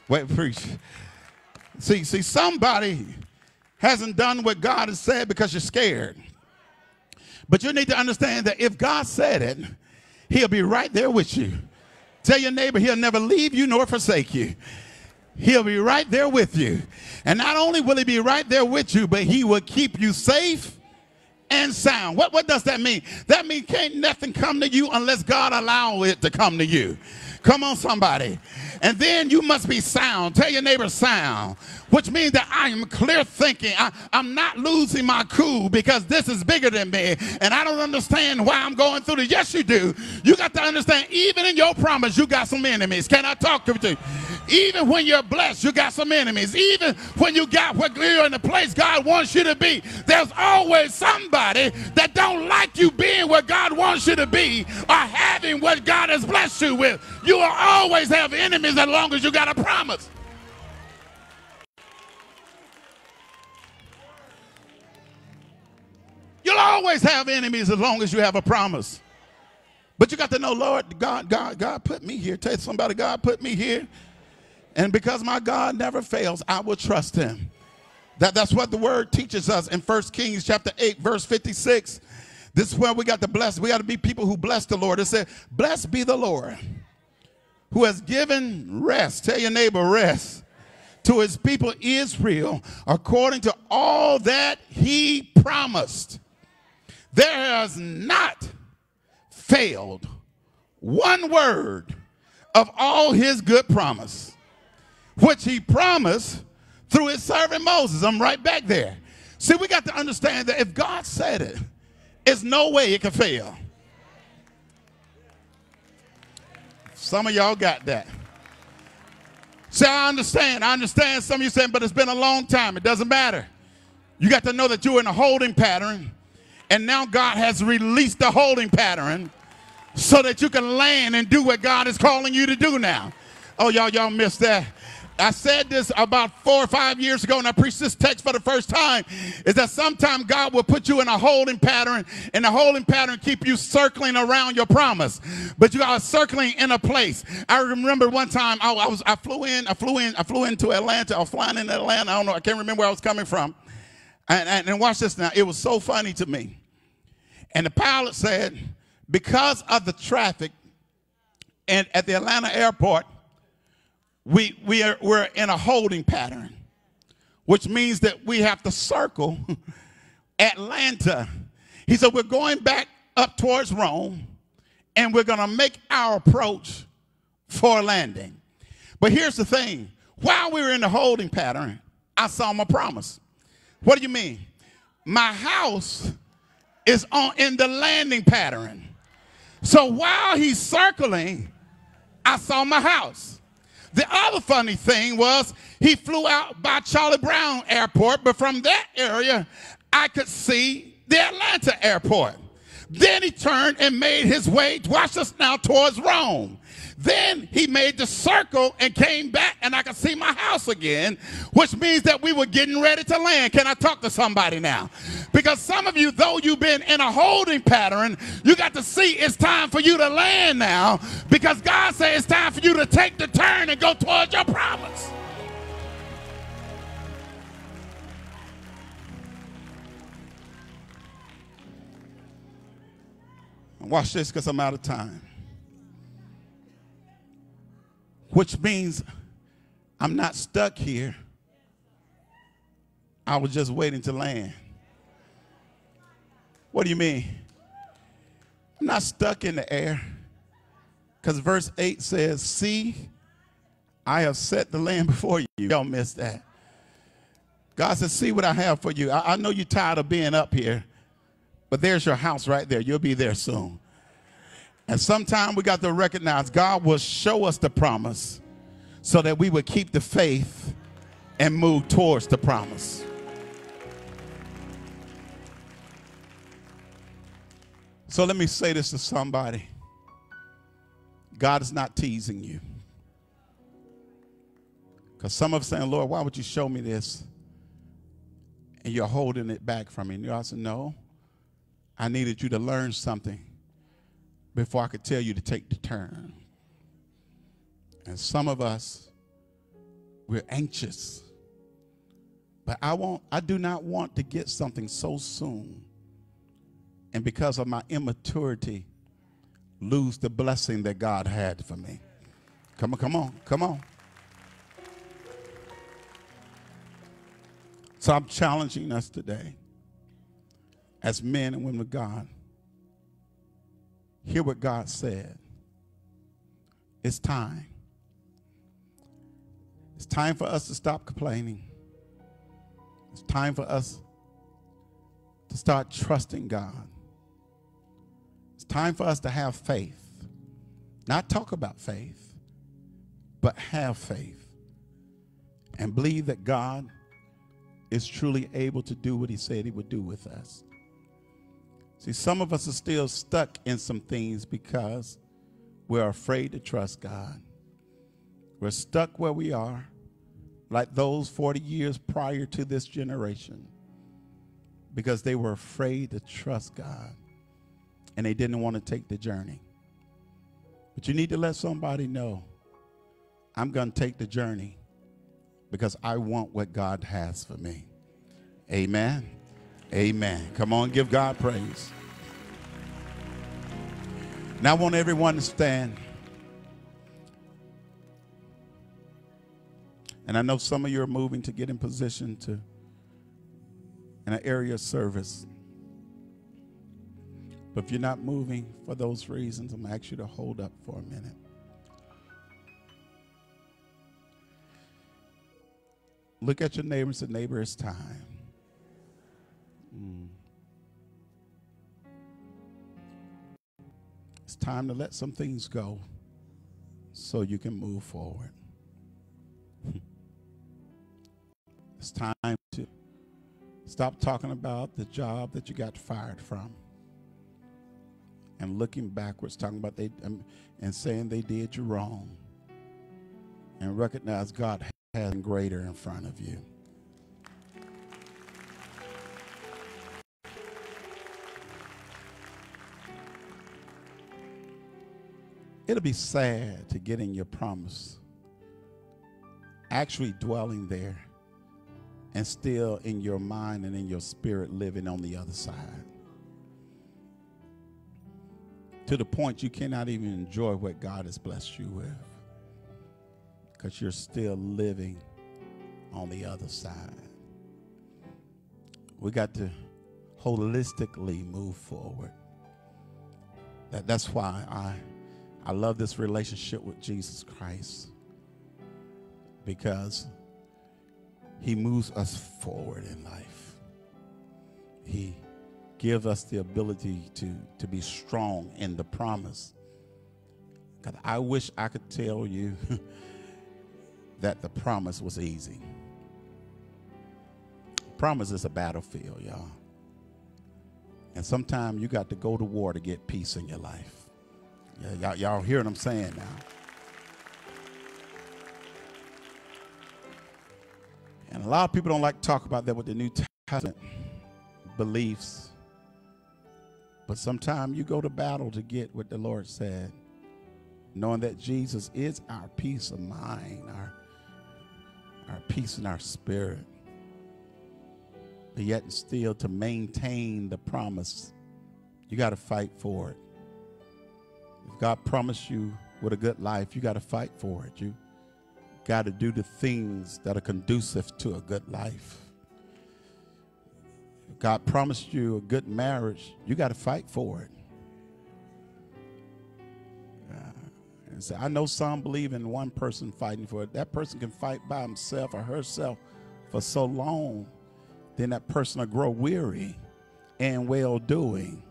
Wait, preach. See, see, somebody hasn't done what God has said because you're scared. But you need to understand that if God said it, he'll be right there with you. Tell your neighbor, he'll never leave you nor forsake you. He'll be right there with you. And not only will he be right there with you, but he will keep you safe and sound. What, what does that mean? That means can't nothing come to you unless God allows it to come to you. Come on, somebody. And then you must be sound. Tell your neighbor, sound. Which means that I am clear thinking. I, I'm not losing my cool because this is bigger than me. And I don't understand why I'm going through this. Yes, you do. You got to understand, even in your promise, you got some enemies. Can I talk to you? Even when you're blessed, you got some enemies. Even when you got what you're in the place God wants you to be, there's always somebody that don't like you being where God wants you to be or having what God has blessed you with. You will always have enemies as long as you got a promise. You'll always have enemies as long as you have a promise. But you got to know, Lord, God, God, God put me here. Tell somebody, God put me here. And because my God never fails, I will trust him. That, that's what the word teaches us in First Kings chapter eight, verse fifty-six. This is where we got to bless. We got to be people who bless the Lord. It said, blessed be the Lord who has given rest. Tell your neighbor, rest to his people Israel according to all that he promised. There has not failed one word of all his good promise, which he promised through his servant Moses. I'm right back there. See, we got to understand that if God said it, there's no way it can fail. Some of y'all got that. See, I understand. I understand some of you saying, but it's been a long time. It doesn't matter. You got to know that you're in a holding pattern, and now God has released the holding pattern so that you can land and do what God is calling you to do now. Oh, y'all, y'all missed that. I said this about four or five years ago, and I preached this text for the first time, is that sometimes God will put you in a holding pattern, and the holding pattern keep you circling around your promise, but you are circling in a place. I remember one time I, I was I flew in, I flew in, I flew into Atlanta. I was flying in Atlanta. I don't know. I can't remember where I was coming from. And, and, and watch this now. It was so funny to me. And the pilot said, because of the traffic and at the Atlanta airport, We, we are, we're in a holding pattern, which means that we have to circle Atlanta. He said, we're going back up towards Rome, and we're going to make our approach for landing. But here's the thing. While we were in the holding pattern, I saw my promise. What do you mean? My house is on in the landing pattern. So while he's circling, I saw my house. The other funny thing was he flew out by Charlie Brown Airport, but from that area, I could see the Atlanta airport. Then he turned and made his way, watch us now, towards Rome. Then he made the circle and came back, and I could see my house again, which means that we were getting ready to land. Can I talk to somebody now? Because some of you, though you've been in a holding pattern, you got to see it's time for you to land now, because God said it's time for you to take the turn and go towards your promise. Watch this, because I'm out of time. Which means I'm not stuck here. I was just waiting to land. What do you mean? I'm not stuck in the air. Because verse eight says, see, I have set the land before you. Y'all missed that. God says, see what I have for you. I, I know you're tired of being up here, but there's your house right there. You'll be there soon. And sometime we got to recognize God will show us the promise so that we would keep the faith and move towards the promise. So let me say this to somebody. God is not teasing you. Because some of us saying, Lord, why would you show me this? And you're holding it back from me. And I said, no, I needed you to learn something before I could tell you to take the turn. And some of us, we're anxious. But I won't, I do not want to get something so soon, and because of my immaturity, lose the blessing that God had for me. Come on, come on, come on. So I'm challenging us today as men and women of God. Hear what God said. It's time. It's time for us to stop complaining. It's time for us to start trusting God. It's time for us to have faith. Not talk about faith, but have faith. And believe that God is truly able to do what he said he would do with us. See, some of us are still stuck in some things because we're afraid to trust God. We're stuck where we are, like those forty years prior to this generation, because they were afraid to trust God, and they didn't want to take the journey. But you need to let somebody know, I'm going to take the journey because I want what God has for me. Amen. Amen. Come on, give God praise. Now I want everyone to stand. And I know some of you are moving to get in position to in an area of service. But if you're not moving for those reasons, I'm going to ask you to hold up for a minute. Look at your neighbor and say, neighbor, it's time. Mm. It's time to let some things go so you can move forward. It's time to stop talking about the job that you got fired from and looking backwards, talking about they um, and saying they did you wrong, and recognize God has greater in front of you. It'll be sad to get in your promise, actually dwelling there, and still in your mind and in your spirit living on the other side. To the point you cannot even enjoy what God has blessed you with, because you're still living on the other side. We got to holistically move forward. That, that's why I... I love this relationship with Jesus Christ, because he moves us forward in life. He gives us the ability to, to be strong in the promise. God, I wish I could tell you that the promise was easy. Promise is a battlefield, y'all. And sometimes you got to go to war to get peace in your life. Yeah, y'all hear what I'm saying now. And a lot of people don't like to talk about that with the New Testament beliefs. But sometimes you go to battle to get what the Lord said, knowing that Jesus is our peace of mind, our, our peace in our spirit. But yet and still to maintain the promise, you got to fight for it. If God promised you with a good life, you got to fight for it. You got to do the things that are conducive to a good life. If God promised you a good marriage, you got to fight for it. Uh, and so I know some believe in one person fighting for it. That person can fight by himself or herself for so long, then that person will grow weary and well-doing.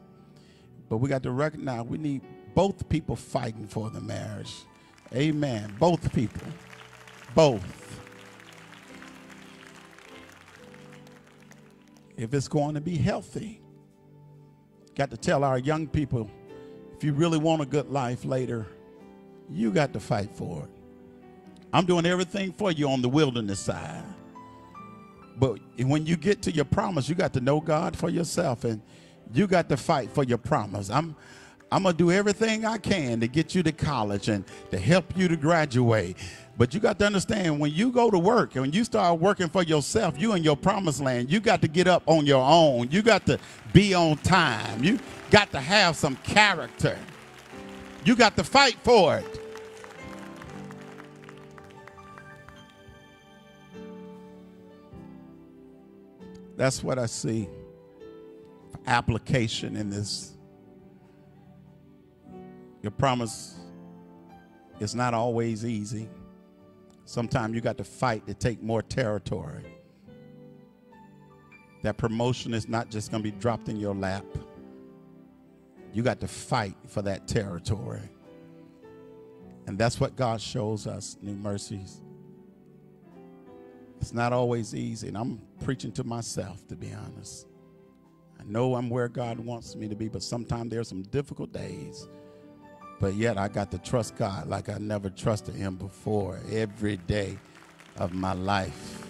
But we got to recognize we need both people fighting for the marriage. Amen. Both people. Both. If it's going to be healthy, got to tell our young people, if you really want a good life later, you got to fight for it. I'm doing everything for you on the wilderness side. But when you get to your promise, you got to know God for yourself, and you got to fight for your promise. I'm I'm going to do everything I can to get you to college and to help you to graduate. But you got to understand, when you go to work and when you start working for yourself, you in your promised land, you got to get up on your own. You got to be on time. You got to have some character. You got to fight for it. That's what I see for application in this. Your promise is not always easy. Sometimes you got to fight to take more territory. That promotion is not just going to be dropped in your lap. You got to fight for that territory. And that's what God shows us, New Mercies. It's not always easy, and I'm preaching to myself, to be honest. I know I'm where God wants me to be, but sometimes there are some difficult days. But yet I got to trust God like I never trusted him before every day of my life.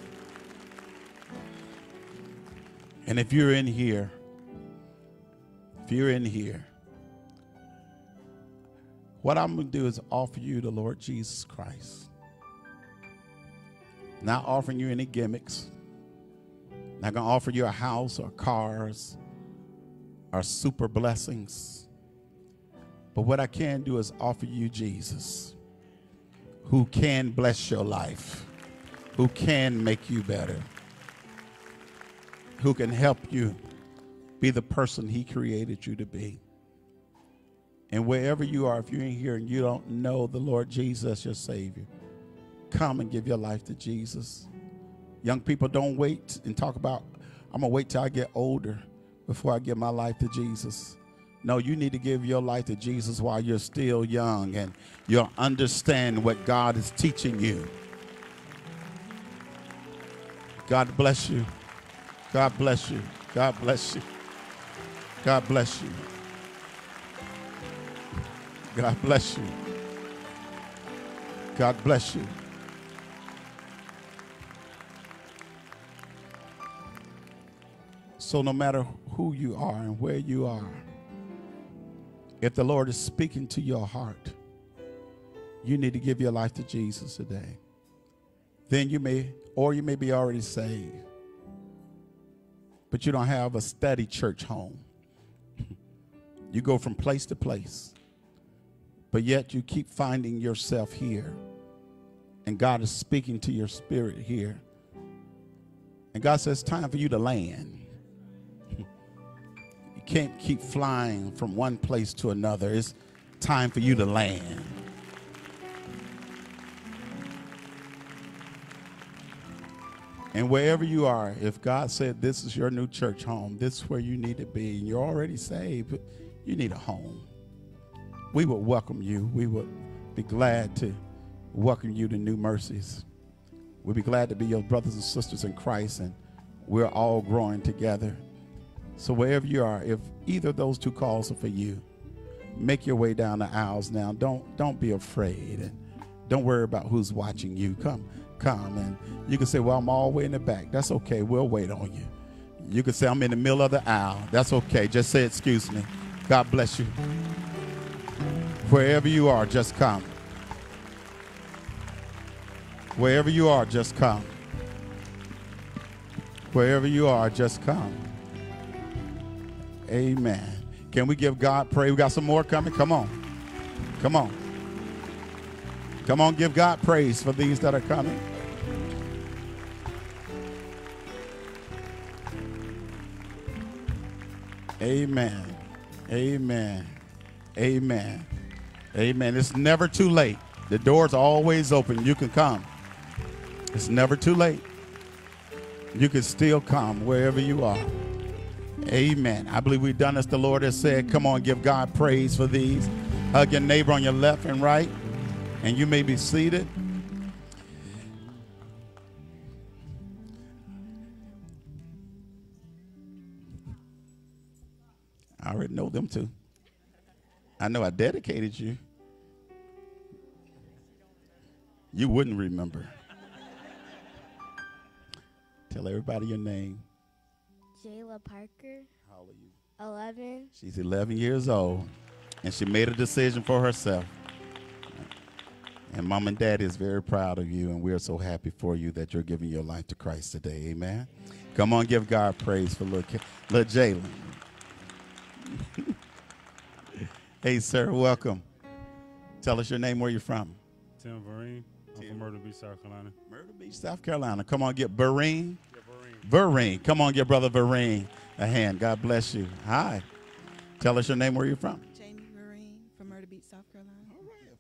And if you're in here, if you're in here, what I'm going to do is offer you the Lord Jesus Christ. Not offering you any gimmicks. Not going to offer you a house or cars or super blessings. But what I can do is offer you Jesus, who can bless your life, who can make you better, who can help you be the person he created you to be. And wherever you are, if you're in here and you don't know the Lord Jesus, your Savior, come and give your life to Jesus. Young people don't wait and talk about, I'm going to wait till I get older before I give my life to Jesus. No, you need to give your life to Jesus while you're still young and you'll understand what God is teaching you. God bless you. God bless you. God bless you. God bless you. God bless you. God bless you. So no matter who you are and where you are, if the Lord is speaking to your heart, you need to give your life to Jesus today. Then you may, or you may be already saved, but you don't have a steady church home. You go from place to place, but yet you keep finding yourself here, and God is speaking to your spirit here. And God says, it's time for you to land. You can't keep flying from one place to another. It's time for you to land. And wherever you are, if God said this is your new church home, this is where you need to be, and you're already saved, but you need a home, we would welcome you. We would be glad to welcome you to New Mercies. We'd be glad to be your brothers and sisters in Christ, and we're all growing together. So wherever you are, if either of those two calls are for you, make your way down the aisles now. Don't, don't be afraid, and don't worry about who's watching you. Come. Come and you can say, well, I'm all the way in the back. That's okay. We'll wait on you. You can say, I'm in the middle of the aisle. That's okay. Just say, excuse me. God bless you. Wherever you are, just come. Wherever you are, just come. Wherever you are, just come. Amen. Can we give God praise? We got some more coming. Come on. Come on. Come on, give God praise for these that are coming. Amen. Amen. Amen. Amen. It's never too late. The door's always open. You can come. It's never too late. You can still come wherever you are. Amen. I believe we've done as the Lord has said. Come on, give God praise for these. Hug your neighbor on your left and right. And you may be seated. I already know them two. I know I dedicated you. You wouldn't remember. Tell everybody your name. Jayla Parker. How old are you? eleven. She's eleven years old, and she made a decision for herself. And Mom and Dad is very proud of you, and we're so happy for you that you're giving your life to Christ today. Amen. Come on, give God praise for little, little Jalen. Hey, sir, welcome. Tell us your name, where you're from. Tim Vereen. I'm Tim. from Myrtle Beach, South Carolina. Myrtle Beach, South Carolina. Come on, get Vereen. Yeah, Vereen. Come on, give Brother Vereen a hand. God bless you. Hi. Tell us your name, where you're from.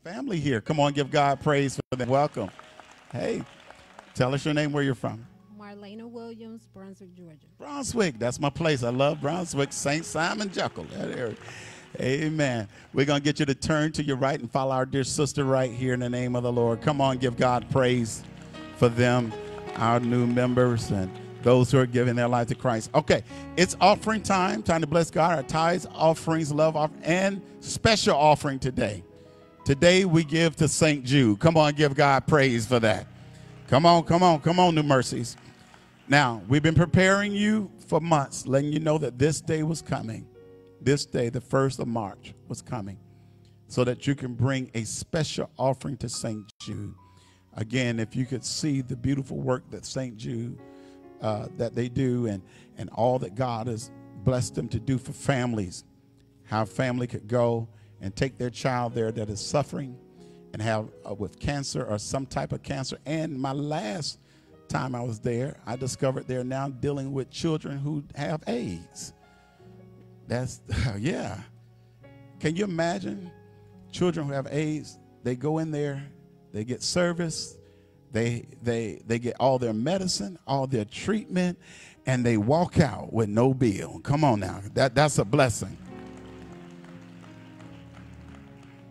Family here. Come on, give God praise for them. Welcome. Hey, tell us your name, where you're from. Marlena Williams, Brunswick, Georgia. Brunswick, that's my place. I love Brunswick, Saint Simon Jekyll. That area. Amen. We're going to get you to turn to your right and follow our dear sister right here in the name of the Lord. Come on, give God praise for them, our new members, and those who are giving their life to Christ. Okay, it's offering time. Time to bless God. Our tithes, offerings, love, offering, and special offering today. Today we give to Saint Jude. Come on, give God praise for that. Come on, come on, come on, New Mercies. Now, we've been preparing you for months, letting you know that this day was coming. This day, the first of March, was coming so that you can bring a special offering to Saint Jude. Again, if you could see the beautiful work that Saint Jude, uh, that they do and, and all that God has blessed them to do for families, how family could go and take their child there that is suffering and have uh, with cancer or some type of cancer. And my last time I was there, I discovered they're now dealing with children who have AIDS. That's, yeah. Can you imagine children who have AIDS? They go in there, they get service, They, they, they get all their medicine, all their treatment, and they walk out with no bill. Come on now. That, that's a blessing.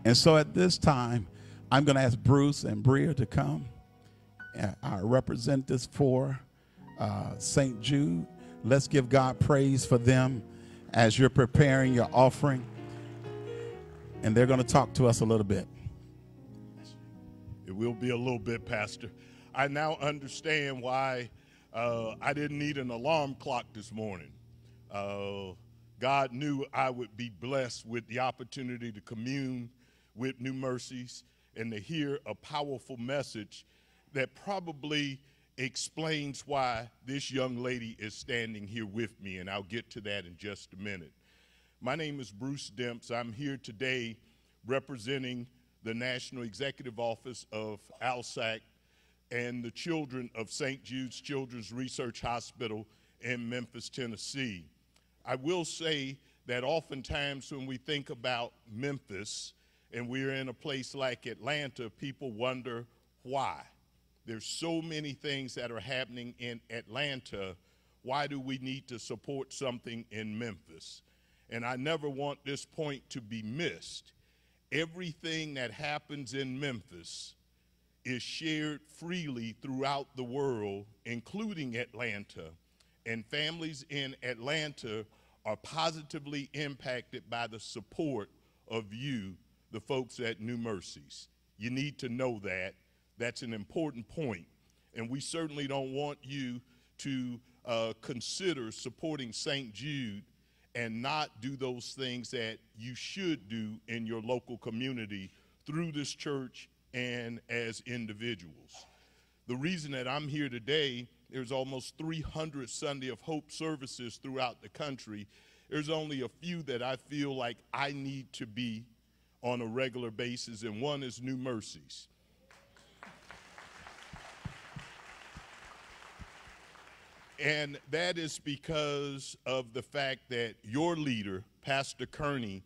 And so at this time, I'm going to ask Bruce and Bria to come. Our representatives for uh, Saint Jude. Let's give God praise for them as you're preparing your offering. And they're going to talk to us a little bit. It will be a little bit, Pastor. I now understand why uh, I didn't need an alarm clock this morning. Uh, God knew I would be blessed with the opportunity to commune with New Mercies and to hear a powerful message that probably explains why this young lady is standing here with me, and I'll get to that in just a minute. My name is Bruce Dempsey. I'm here today representing the National Executive Office of ALSAC and the children of Saint Jude's Children's Research Hospital in Memphis, Tennessee. I will say that oftentimes when we think about Memphis and we're in a place like Atlanta, people wonder why. There's so many things that are happening in Atlanta. Why do we need to support something in Memphis? And I never want this point to be missed. Everything that happens in Memphis is shared freely throughout the world, including Atlanta. And families in Atlanta are positively impacted by the support of you, the folks at New Mercies. You need to know that. That's an important point, and we certainly don't want you to uh, consider supporting Saint Jude and not do those things that you should do in your local community through this church and as individuals. The reason that I'm here today, there's almost three hundred Sunday of Hope services throughout the country. There's only a few that I feel like I need to be on a regular basis, and one is New Mercies. And that is because of the fact that your leader, Pastor Kearney,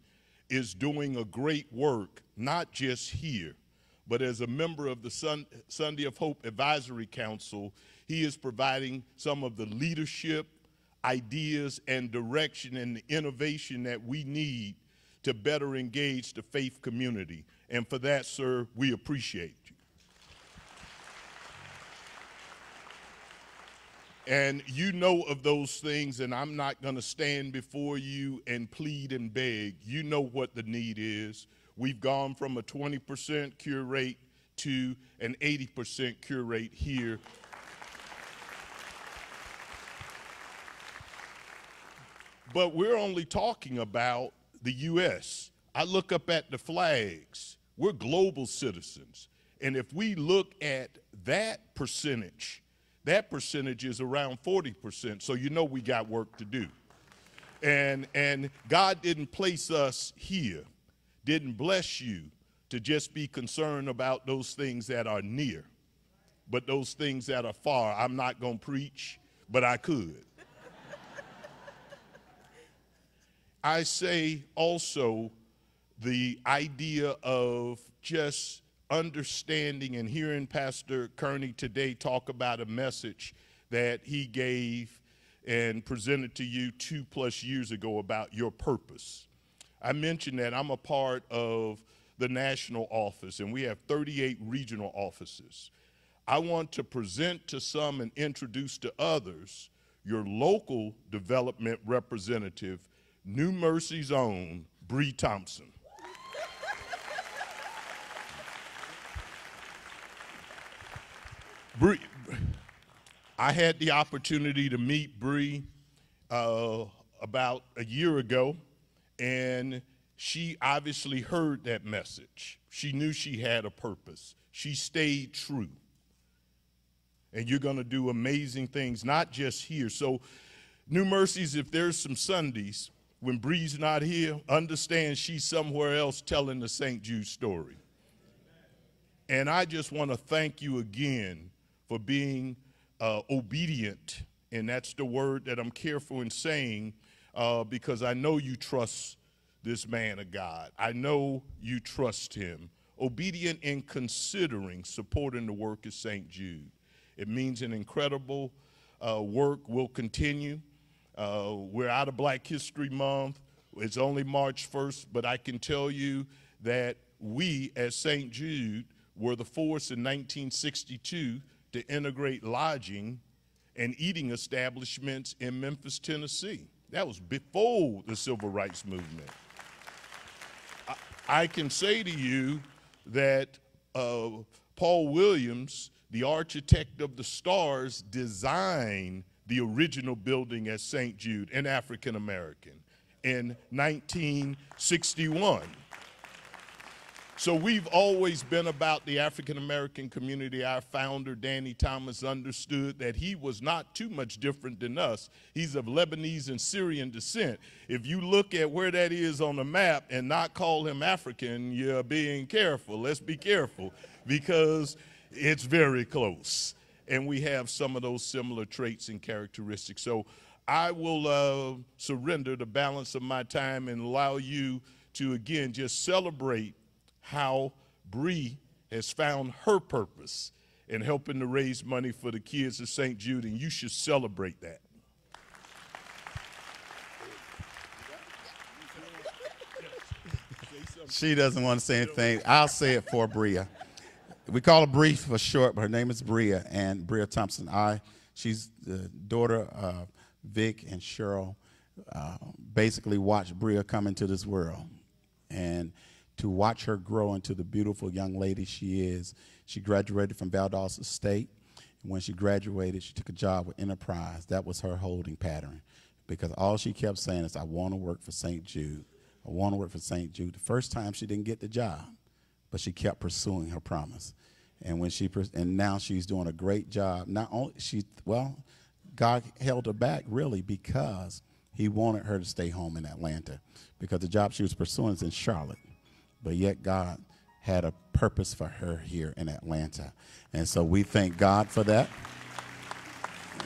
is doing a great work, not just here, but as a member of the Sun Sunday of Hope Advisory Council. He is providing some of the leadership, ideas, and direction and the innovation that we need to better engage the faith community. And for that, sir, we appreciate you. And you know of those things, and I'm not going to stand before you and plead and beg. You know what the need is. We've gone from a twenty percent cure rate to an eighty percent cure rate here. But we're only talking about the U S I look up at the flags. We're global citizens. And if we look at that percentage, that percentage is around forty percent, so you know we got work to do. And, and God didn't place us here, didn't bless you to just be concerned about those things that are near, but those things that are far. I'm not going to preach, but I could. I say also the idea of just understanding and hearing Pastor Kearney today talk about a message that he gave and presented to you two plus years ago about your purpose. I mentioned that I'm a part of the national office, and we have thirty-eight regional offices. I want to present to some and introduce to others your local development representative, New Mercy's own Bria Thompson. Bria, I had the opportunity to meet Bria uh, about a year ago, and she obviously heard that message. She knew she had a purpose. She stayed true. And you're going to do amazing things, not just here. So, New Mercies, if there's some Sundays when Bria's not here, understand she's somewhere else telling the Saint Jude story. And I just want to thank you again for being uh, obedient, and that's the word that I'm careful in saying, uh, because I know you trust this man of God. I know you trust him. obedient in considering supporting the work of Saint Jude. It means an incredible uh, work will continue. Uh, we're out of Black History Month. It's only March first, but I can tell you that we as Saint Jude were the force in nineteen sixty-two to integrate lodging and eating establishments in Memphis, Tennessee. That was before the Civil Rights Movement. I, I can say to you that uh, Paul Williams, the architect of the stars, designed the original building at Saint Jude, an African American, in nineteen sixty-one. So we've always been about the African American community. Our founder, Danny Thomas, understood that he was not too much different than us. He's of Lebanese and Syrian descent. If you look at where that is on the map and not call him African, you're being careful. Let's be careful, because it's very close. And we have some of those similar traits and characteristics. So I will uh, surrender the balance of my time and allow you to, again, just celebrate how Brie has found her purpose in helping to raise money for the kids of Saint Jude, and you should celebrate that. She doesn't want to say anything. I'll say it for Bria. We call her Brie for short, but her name is Bria, and Bria Thompson. I, she's the daughter of Vic and Cheryl. Uh, basically watched Bria come into this world, and to watch her grow into the beautiful young lady she is. She graduated from Valdosta State. And when she graduated, she took a job with Enterprise. That was her holding pattern, because all she kept saying is, I want to work for Saint Jude. I want to work for Saint Jude. The first time she didn't get the job, but she kept pursuing her promise. And when she and now she's doing a great job. Not only she, well, God held her back really, because he wanted her to stay home in Atlanta, because the job she was pursuing is in Charlotte. But yet God had a purpose for her here in Atlanta. And so we thank God for that.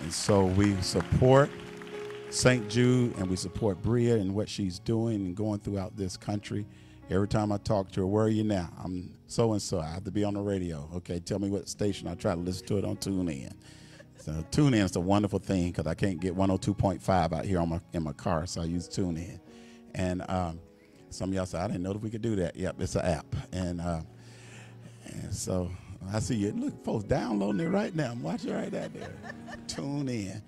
And so we support Saint Jude, and we support Bria and what she's doing and going throughout this country. Every time I talk to her, where are you now? I'm so-and-so, I have to be on the radio. Okay, tell me what station. I try to listen to it on Tune In. So Tune In is a wonderful thing, because I can't get one oh two point five out here on my, in my car, so I use Tune In. And um, some of y'all say, I didn't know that we could do that. Yep, it's an app. And, uh, and so I see you. Look, folks, downloading it right now. I'm watching it right out there. Tune In.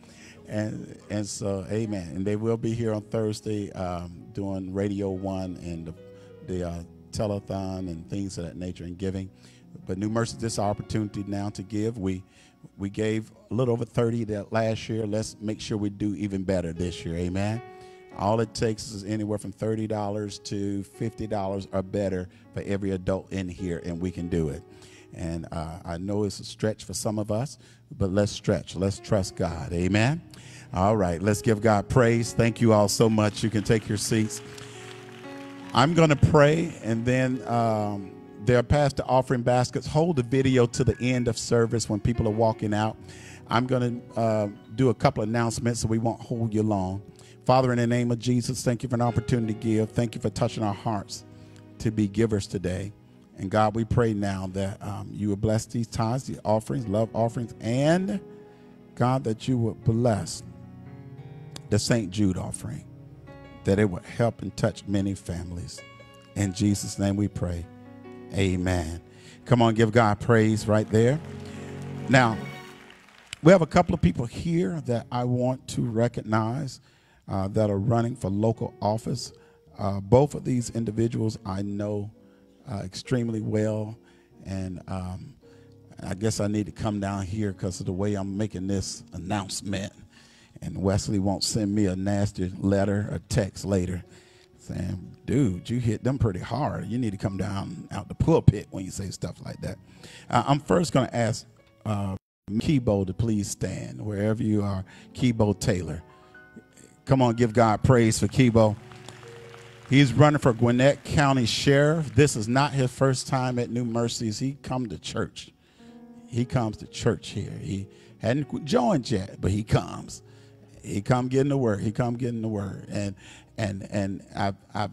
And, and so, amen. And they will be here on Thursday um, doing Radio One and the, the uh, telethon and things of that nature and giving. But New Mercy, this is our opportunity now to give. We, we gave a little over thirty that last year. Let's make sure we do even better this year. Amen. All it takes is anywhere from thirty dollars to fifty dollars or better for every adult in here, and we can do it. And uh, I know it's a stretch for some of us, but let's stretch. Let's trust God. Amen? All right, let's give God praise. Thank you all so much. You can take your seats. I'm going to pray, and then um, they'll pass the offering baskets. Hold the video to the end of service when people are walking out. I'm going to uh, do a couple announcements, so we won't hold you long. Father, in the name of Jesus, thank you for an opportunity to give. Thank you for touching our hearts to be givers today. And God, we pray now that um, you would bless these tithes, the offerings, love offerings, and God, that you would bless the Saint Jude offering, that it would help and touch many families. In Jesus' name we pray, amen. Come on, give God praise right there. Now, we have a couple of people here that I want to recognize. Uh, that are running for local office. Uh, both of these individuals I know uh, extremely well, and um, I guess I need to come down here because of the way I'm making this announcement, and Wesley won't send me a nasty letter or text later saying, dude, you hit them pretty hard. You need to come down out the pulpit when you say stuff like that. Uh, I'm first going to ask uh, Kibo to please stand wherever you are. Kibo Taylor. Come on, give God praise for Kibo. He's running for Gwinnett County Sheriff. This is not his first time at New Mercies. He come to church. He comes to church here. He hadn't joined yet, but he comes. He come getting the word. He come getting the word. And and and I've I've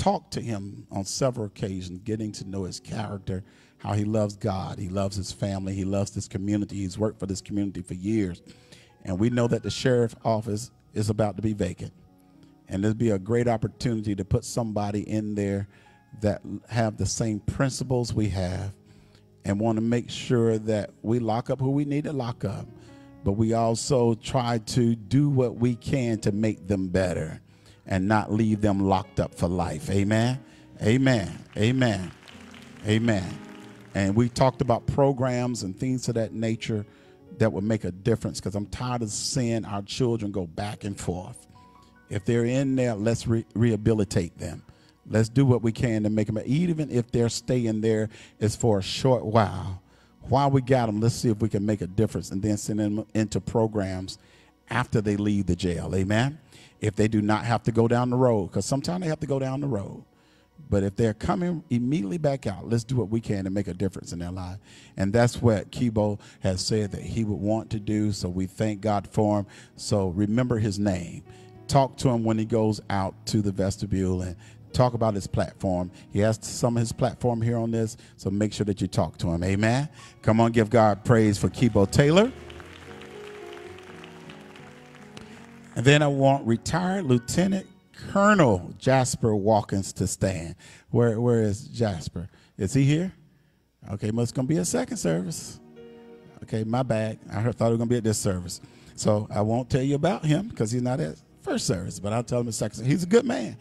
talked to him on several occasions, getting to know his character, how he loves God, he loves his family, he loves this community. He's worked for this community for years. And we know that the sheriff's office is about to be vacant. And there'd be a great opportunity to put somebody in there that have the same principles we have and want to make sure that we lock up who we need to lock up. But we also try to do what we can to make them better and not leave them locked up for life. Amen. Amen. Amen. Amen. And we talked about programs and things of that nature that would make a difference, because I'm tired of seeing our children go back and forth. If they're in there, let's re rehabilitate them. Let's do what we can to make them, even if they're staying there is for a short while. While we got them, let's see if we can make a difference and then send them into programs after they leave the jail. Amen. If they do not have to go down the road, because sometimes they have to go down the road. But if they're coming immediately back out, let's do what we can to make a difference in their life. And that's what Kibo has said that he would want to do. So we thank God for him. So remember his name. Talk to him when he goes out to the vestibule and talk about his platform. He has some of his platform here on this. So make sure that you talk to him. Amen. Come on, give God praise for Kibo Taylor. And then I want retired Lieutenant Colonel Jasper Watkins to stand. Where, where is Jasper? Is he here? Okay, well, it's going to be a second service. Okay, my bad. I thought it was going to be at this service. So I won't tell you about him because he's not at first service, but I'll tell him at second service. He's a good man.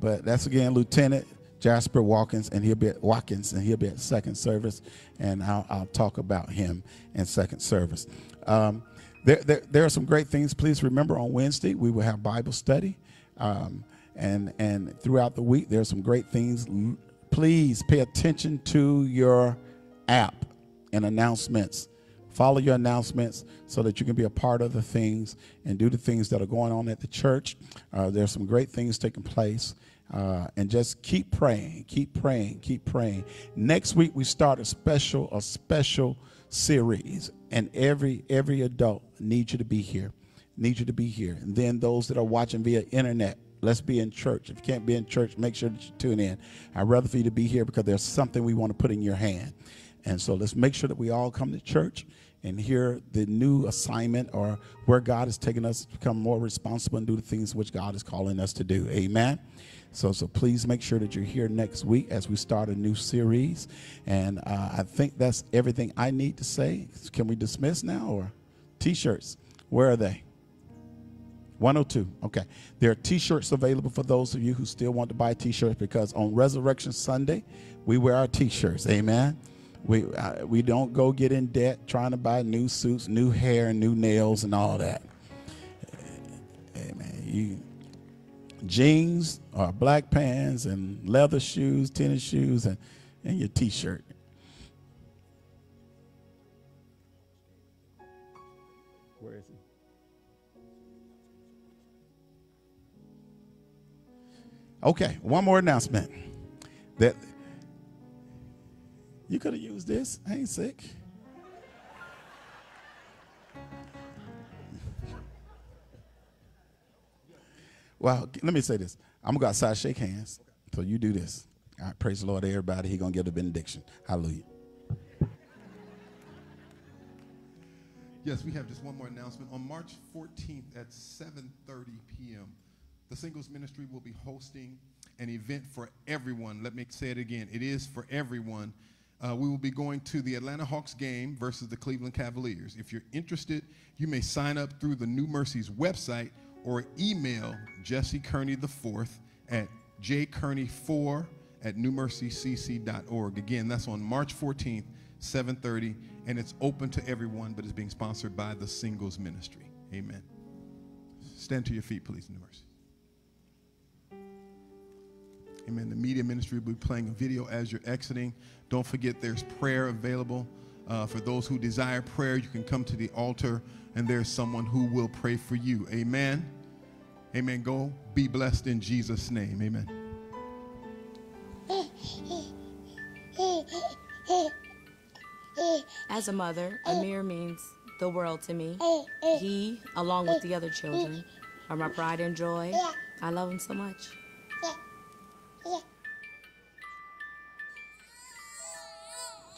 But that's, again, Lieutenant Jasper Watkins, and he'll be at Watkins, and he'll be at second service, and I'll, I'll talk about him in second service. Um, there, there, there are some great things. Please remember on Wednesday we will have Bible study. Um, and, and throughout the week, there are some great things. Please pay attention to your app and announcements. Follow your announcements so that you can be a part of the things and do the things that are going on at the church. Uh, there are some great things taking place. Uh, and just keep praying, keep praying, keep praying. Next week, we start a special, a special series. And every, every adult needs you to be here. Need you to be here. And then those that are watching via internet, let's be in church. If you can't be in church, make sure that you tune in. I'd rather for you to be here because there's something we want to put in your hand. And so let's make sure that we all come to church and hear the new assignment or where God has taken us to become more responsible and do the things which God is calling us to do. Amen. So, so please make sure that you're here next week as we start a new series. And uh, I think that's everything I need to say. Can we dismiss now? Or T-shirts, where are they? one oh two. Okay. There are T-shirts available for those of you who still want to buy T-shirts, because on Resurrection Sunday, we wear our T-shirts. Amen. We, uh, we don't go get in debt trying to buy new suits, new hair, and new nails, and all that. Amen. You, jeans or black pants and leather shoes, tennis shoes, and, and your T-shirt. Okay, one more announcement. That you could have used this. I ain't sick. Well, let me say this. I'm going to go outside, shake hands. So you do this. All right, praise the Lord, everybody. He's going to give the benediction. Hallelujah. Yes, we have just one more announcement. On March fourteenth at seven thirty p m, the Singles Ministry will be hosting an event for everyone. Let me say it again. It is for everyone. Uh, we will be going to the Atlanta Hawks game versus the Cleveland Cavaliers. If you're interested, you may sign up through the New Mercies website or email Jesse Kearney the fourth at j kearney four at new mercy c c dot org. Again, that's on March fourteenth, seven thirty, and it's open to everyone, but it's being sponsored by the Singles Ministry. Amen. Stand to your feet, please, New Mercies. Amen. The media ministry will be playing a video as you're exiting. Don't forget there's prayer available. Uh, for those who desire prayer, you can come to the altar, and there's someone who will pray for you. Amen. Amen. Go be blessed in Jesus' name. Amen. As a mother, Amir means the world to me. He, along with the other children, are my pride and joy. I love him so much. Yeah.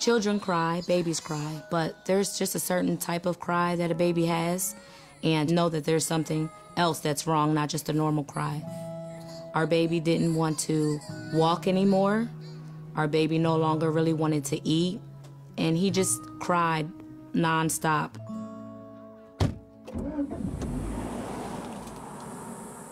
Children cry, babies cry, but there's just a certain type of cry that a baby has, and know that there's something else that's wrong, not just a normal cry. Our baby didn't want to walk anymore. Our baby no longer really wanted to eat, and he just cried nonstop.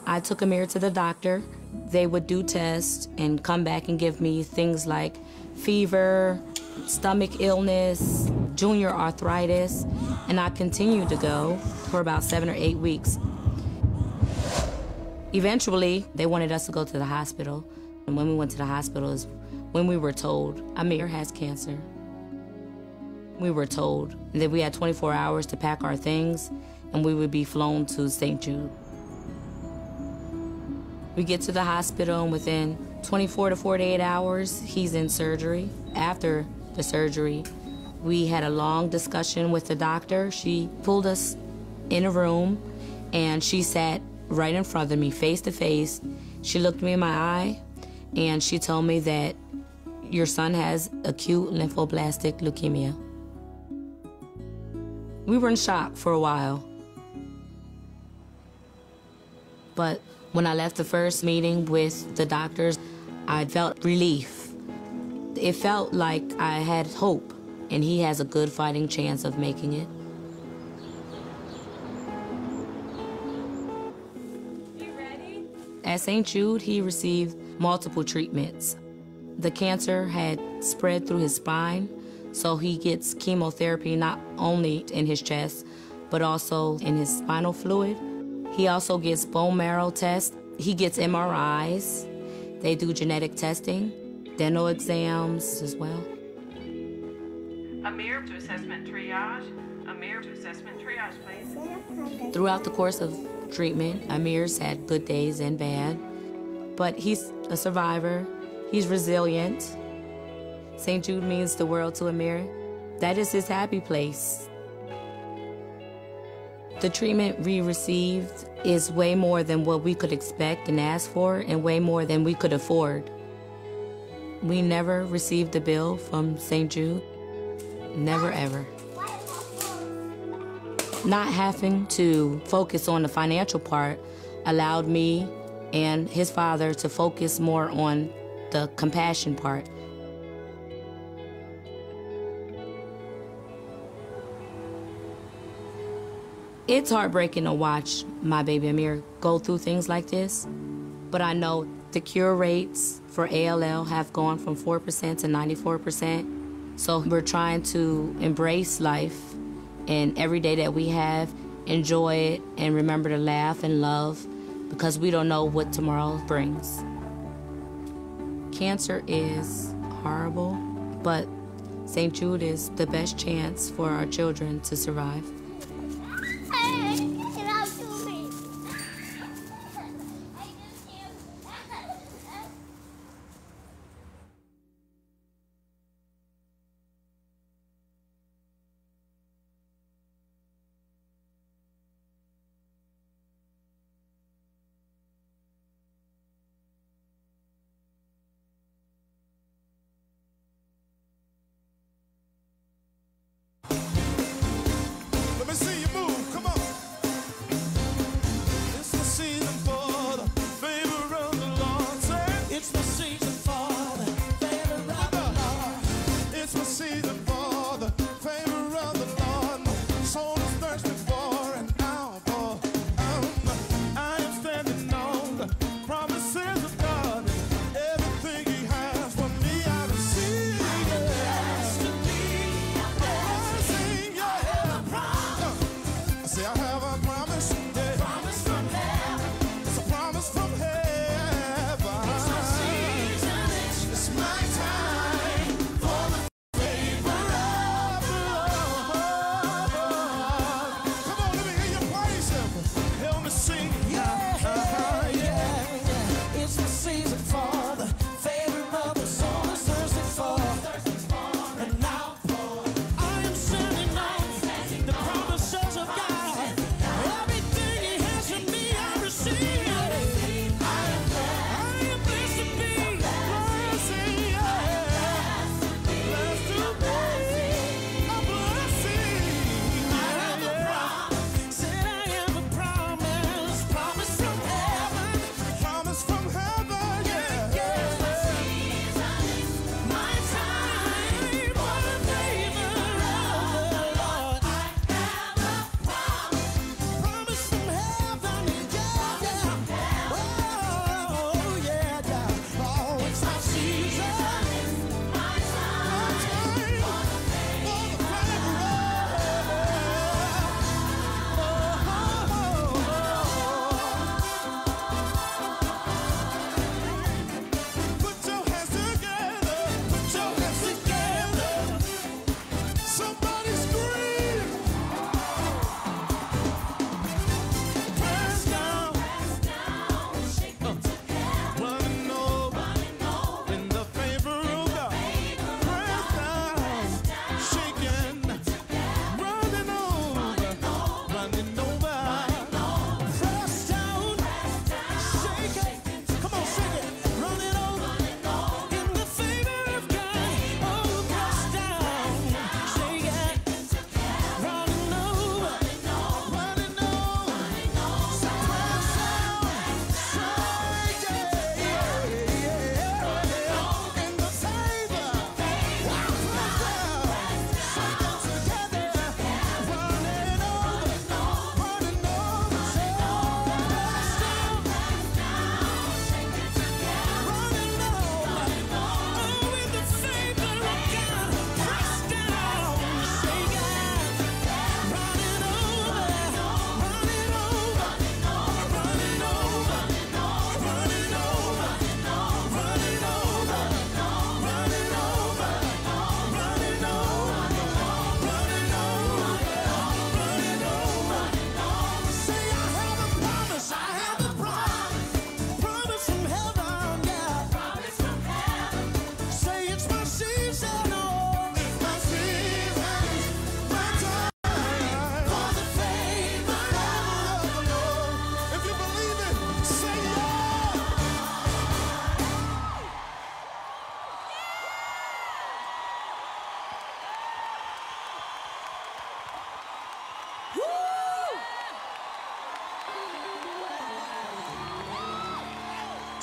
I took Amir to the doctor. They would do tests and come back and give me things like fever, stomach illness, junior arthritis, and I continued to go for about seven or eight weeks. Eventually, they wanted us to go to the hospital, and when we went to the hospital is when we were told Amir has cancer. We were told that we had twenty-four hours to pack our things, and we would be flown to Saint Jude. We get to the hospital, and within twenty-four to forty-eight hours, he's in surgery. After the surgery, we had a long discussion with the doctor. She pulled us in a room, and she sat right in front of me, face to face. She looked me in my eye, and she told me that your son has acute lymphoblastic leukemia. We were in shock for a while. But when I left the first meeting with the doctors, I felt relief. It felt like I had hope, and he has a good fighting chance of making it. You ready? At Saint Jude, he received multiple treatments. The cancer had spread through his spine, so he gets chemotherapy not only in his chest, but also in his spinal fluid. He also gets bone marrow tests. He gets M R Is. They do genetic testing, dental exams as well. Amir to assessment triage. Amir to assessment triage, please. Throughout the course of treatment, Amir's had good days and bad, but he's a survivor. He's resilient. Saint Jude means the world to Amir. That is his happy place. The treatment we received is way more than what we could expect and ask for, and way more than we could afford. We never received a bill from Saint Jude. Never, ever. Not having to focus on the financial part allowed me and his father to focus more on the compassion part. It's heartbreaking to watch my baby Amir go through things like this, but I know the cure rates for A L L have gone from four percent to ninety-four percent, so we're trying to embrace life, and every day that we have, enjoy it, and remember to laugh and love, because we don't know what tomorrow brings. Cancer is horrible, but Saint Jude is the best chance for our children to survive.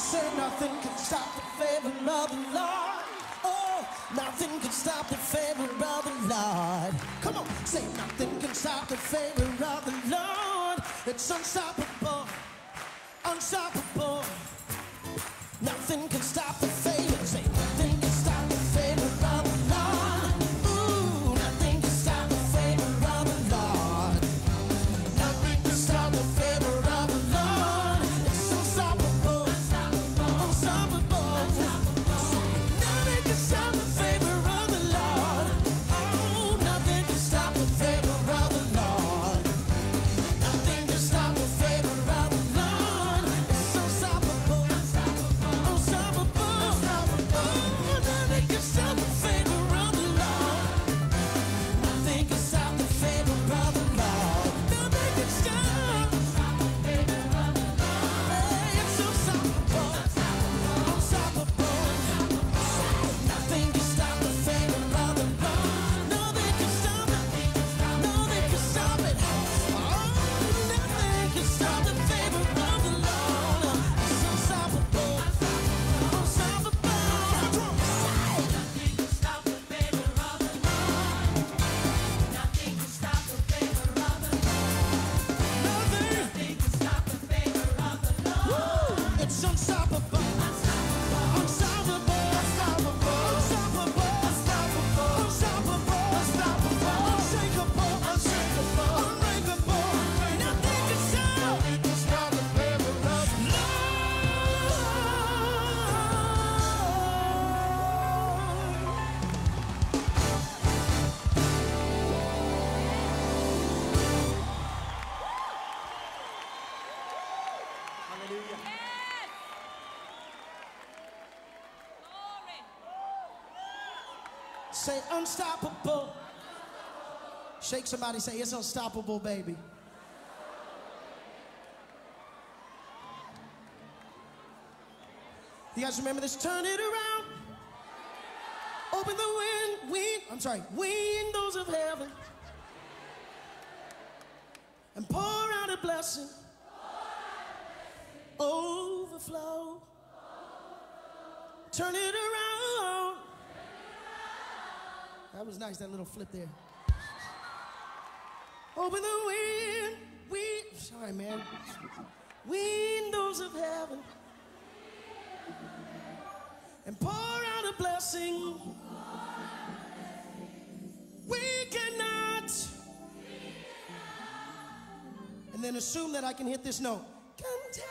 say nothing can stop the favor of the Lord. Oh, nothing can stop the favor of the Lord. Come on, say nothing can stop the favor of the Lord. It's unstoppable, unstoppable. Nothing can stop the favor. Say nothing can stop the favor of the Lord. Ooh, nothing can stop the favor of the Lord. Nothing can stop the favor of the Lord. It's unstoppable, unstoppable, unstoppable. Nothing can stop the favor of the Lord. Oh, nothing can stop the favor of the Lord. Nothing can stop the favor of the Lord. It's unstoppable, unstoppable, unstoppable. Oh, nothing can stop the favor of the Lord. Nothing can stop the favor of the Lord. Nothing can stop. Hey, it's unstoppable, unstoppable. Nothing can stop the favor of the Lord. Nothing can stop it. Nothing can stop it. Oh, nothing can stop the favor of the Lord. It's unstoppable, unstoppable. Nothing can stop the favor of the Lord. Nothing can stop the favor of the Lord. Nothing can stop the favor of the Lord. It's unstoppable, unstoppable, unstoppable, unstoppable, unstoppable, unstoppable, unstoppable, unstoppable, unshakable, unshakable, unbreakable. Nothing can stop. Nothing can stop the favor of the Lord. Say unstoppable. Shake somebody, say it's unstoppable, baby. You guys remember this? Turn it around. Open the wind, wind, I'm sorry, windows of heaven. And pour out a blessing. Overflow. Turn it around. That was nice, that little flip there. Open the wind, wind, sorry, man. Windows of heaven. And pour out a blessing. We cannot. And then assume that I can hit this note. Contain.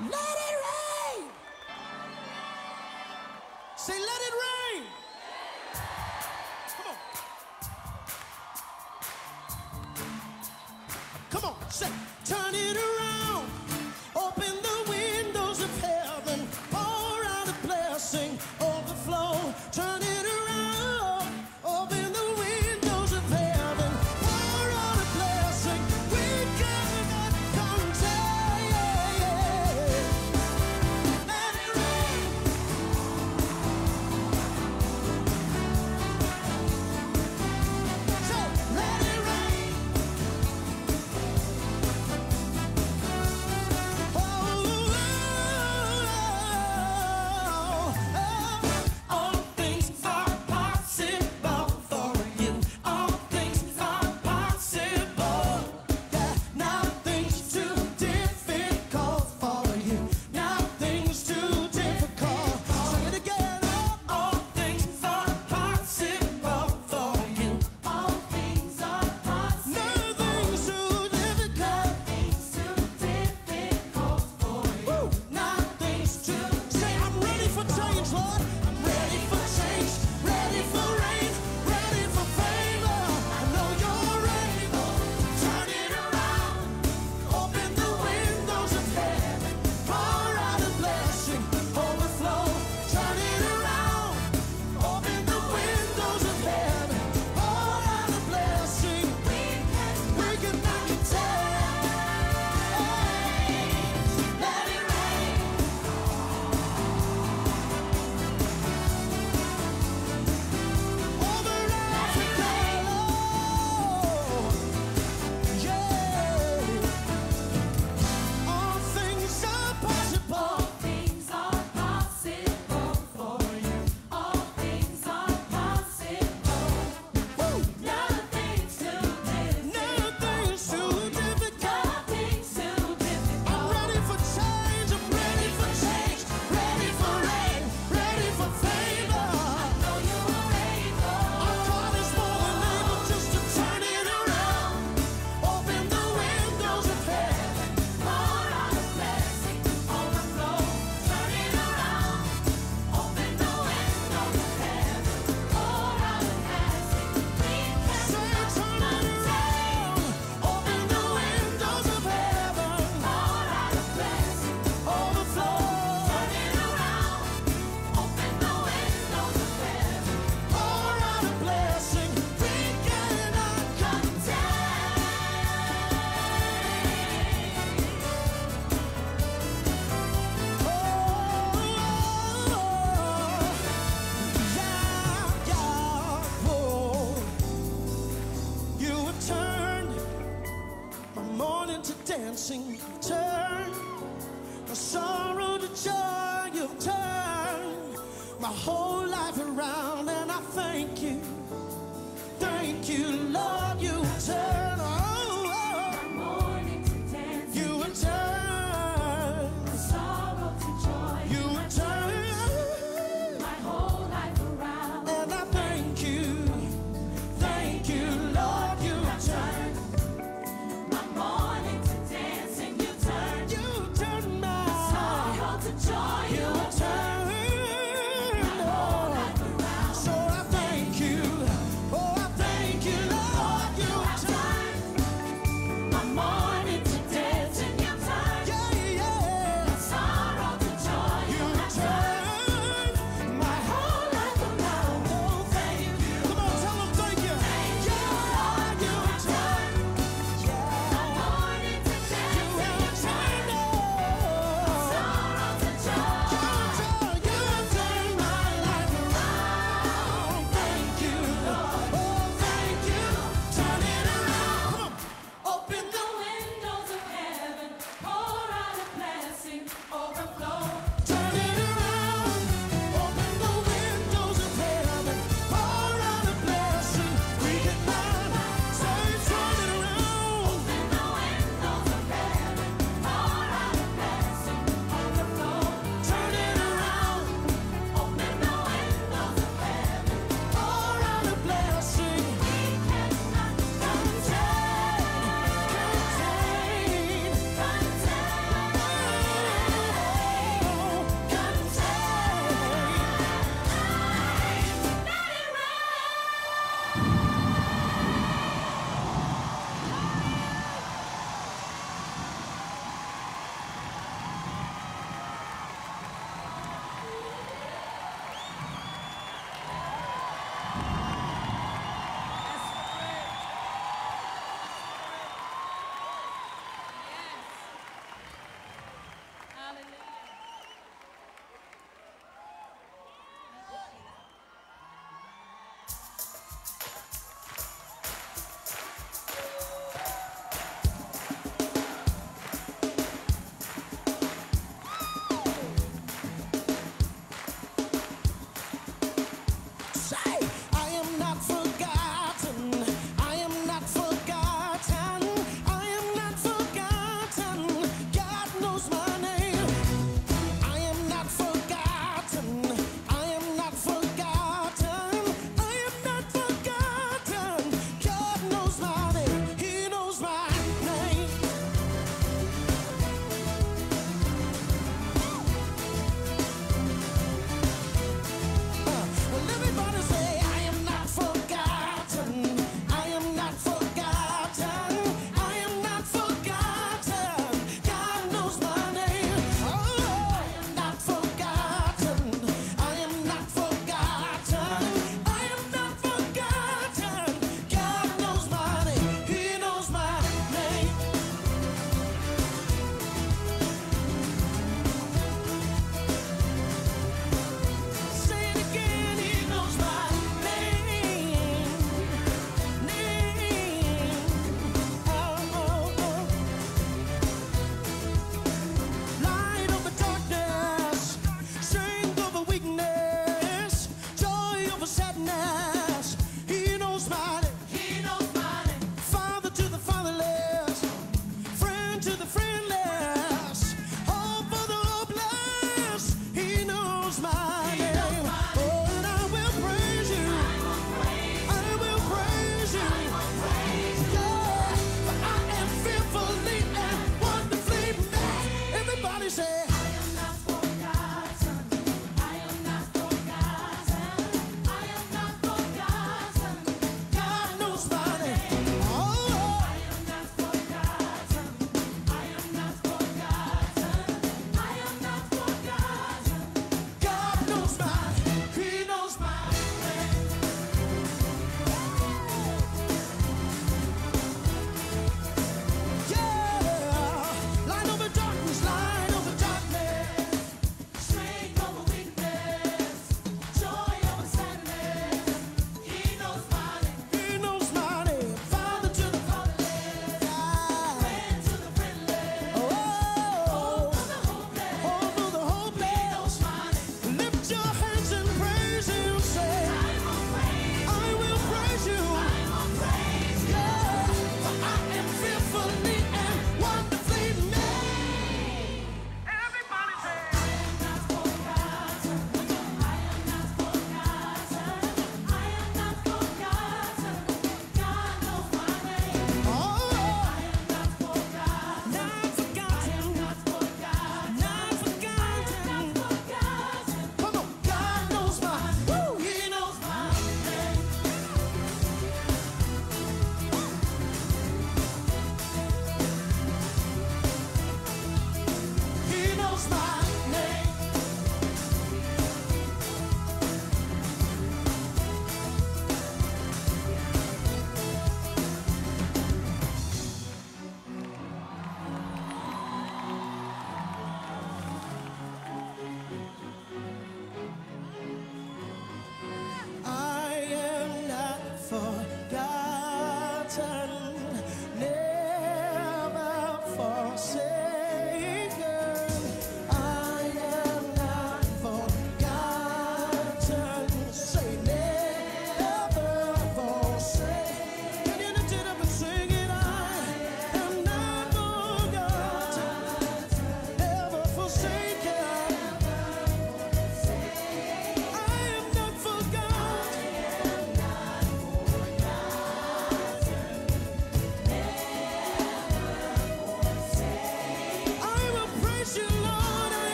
Let it rain. Say, let it rain. Come on. Come on, say, turn it around. Open the windows of heaven. Pour out a blessing. Overflow. Turn it around. Open the windows of heaven. Pour out a blessing. We cannot contain. Let it rain. So let it rain. Oh, oh, oh, oh, oh, all things Put my whole life around, and I thank you. Thank you, Lord, you turn. Time.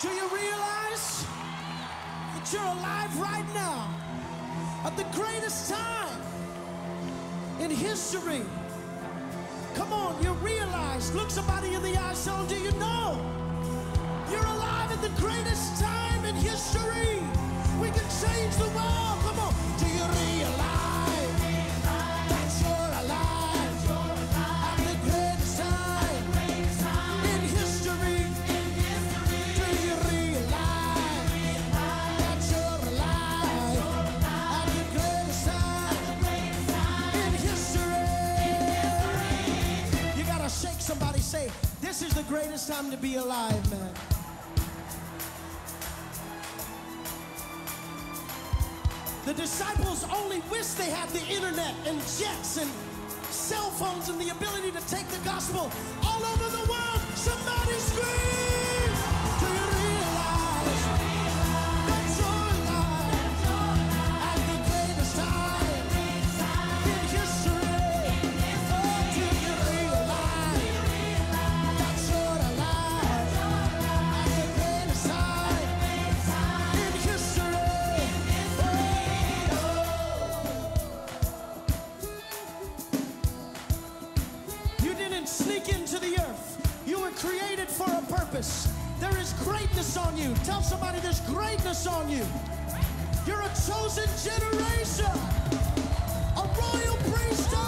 Do you realize that you're alive right now at the greatest time in history? Come on, you realize. Look somebody in the eye, so do you know? You're alive at the greatest time in history. We can change the world. Come on. Do you realize that you're alive at the greatest time in history? Do you realize that you're alive at the greatest time in history? You gotta shake somebody, say, this is the greatest time to be alive, man. The disciples only wish they had the internet and jets and cell phones and the ability to take the gospel all over the world. Somebody scream! Do you realize that you're alive at the greatest time in history? Do you realize that you're alive at the greatest time in history? Sneak into the earth. You were created for a purpose. There is greatness on you. Tell somebody there's greatness on you. You're a chosen generation, a royal priesthood.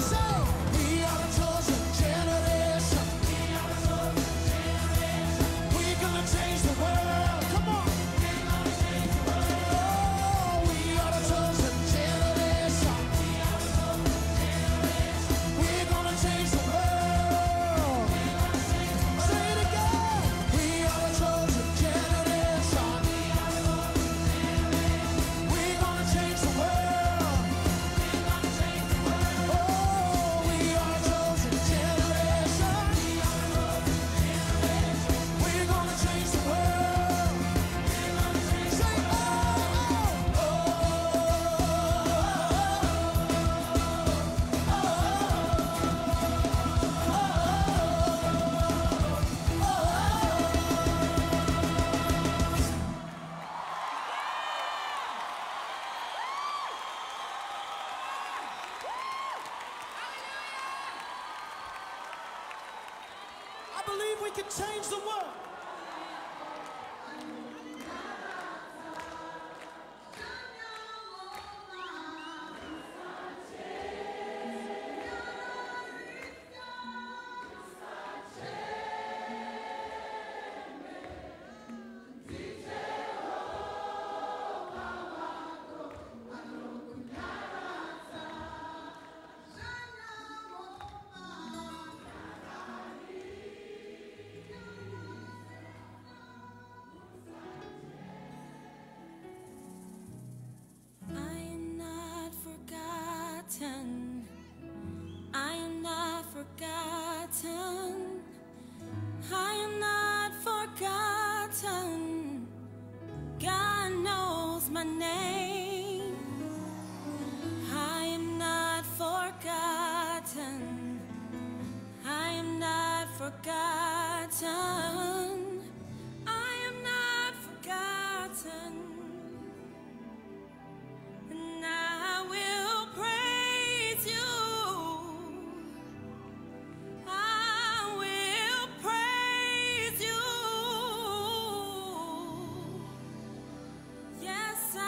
Say, we are a chosen generation. We are a chosen generation. We're gonna change the world. Come on. We're gonna change the world. Oh, we are a chosen generation. We are a chosen generation. We're gonna change the world. Change the world. Yes, I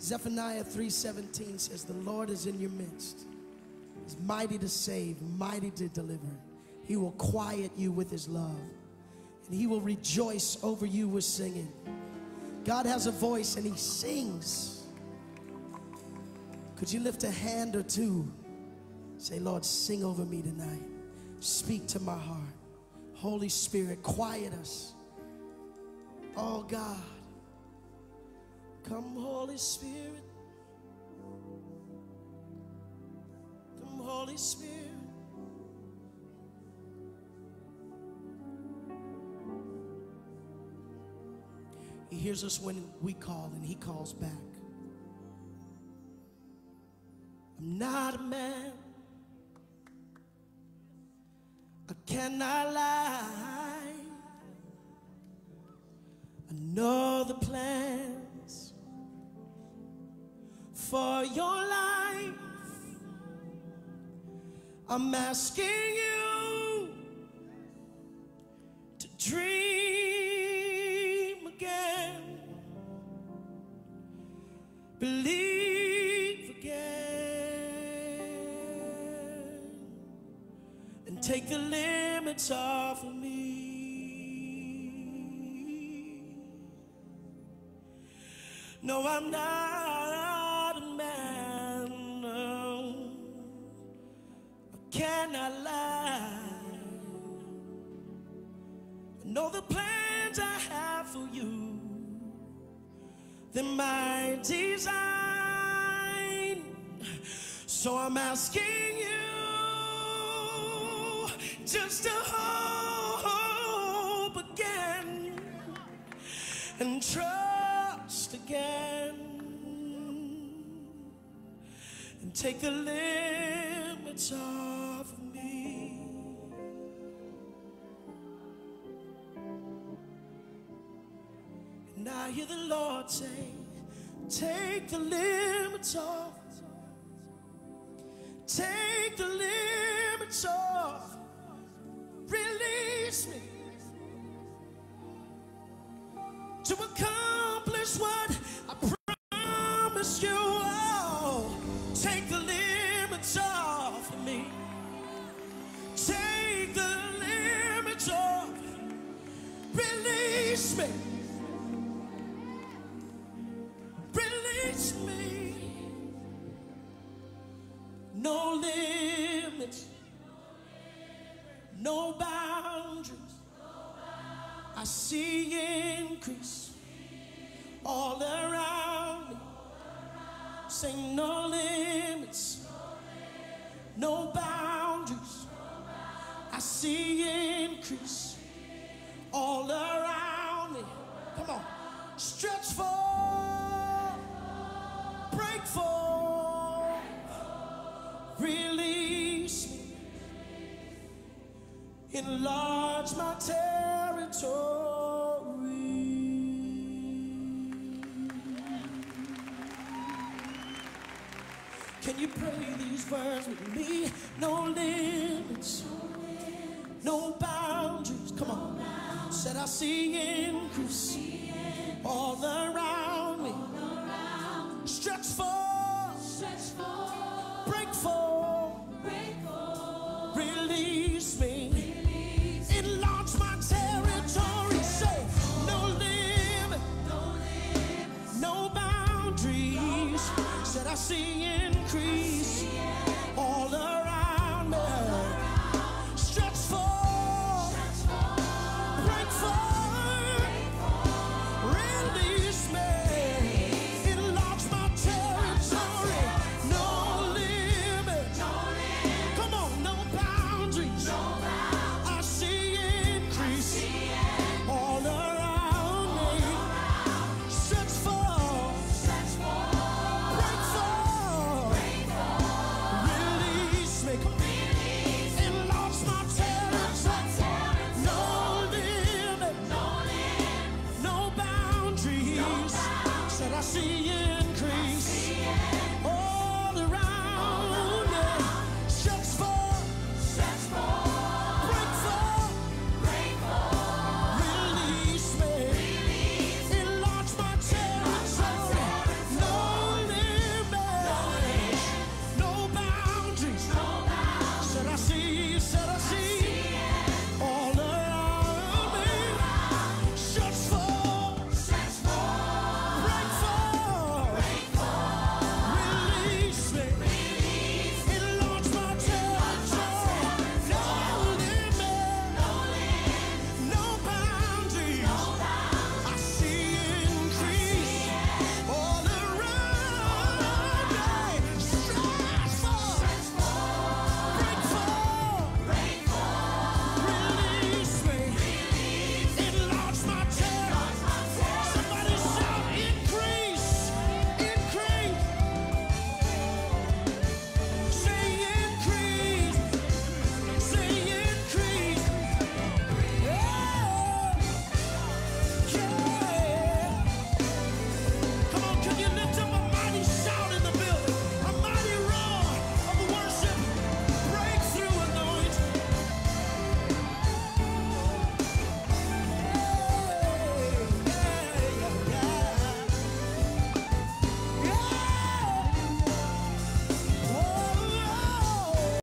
Zephaniah three seventeen says, the Lord is in your midst. He's mighty to save, mighty to deliver. He will quiet you with his love. And he will rejoice over you with singing. God has a voice and he sings. Could you lift a hand or two? Say, Lord, sing over me tonight. Speak to my heart. Holy Spirit, quiet us. Oh, God. Come, Holy Spirit. Come, Holy Spirit. He hears us when we call, and he calls back. I'm not a man. I cannot lie. I know the plans for your life. I'm asking you to dream again. Believe again. And take the limits off of me. No, I'm not a man, no. I cannot lie. I know the plans I have for you, they're my design. So I'm asking you just to hope again and trust again, and take the limits off of me. And I hear the Lord say, take the limits off, take the limits off, release me to accomplish what I promised you. Oh, take the limits off of me. Take the limits off. Release me. Release me. No limits. No boundaries. I see increase all around me. Say no limits, no boundaries. I see increase all around me. Come on, stretch forth, break forth, release me, enlarge my territory. Can you pray these words with me? No limits, no boundaries. Come on. Said I see increase all around me. Stretch forth, break forth, release me. Enlarge my territory. Say no limit, no boundaries. Said I see increase. Said I see increase. I see increase.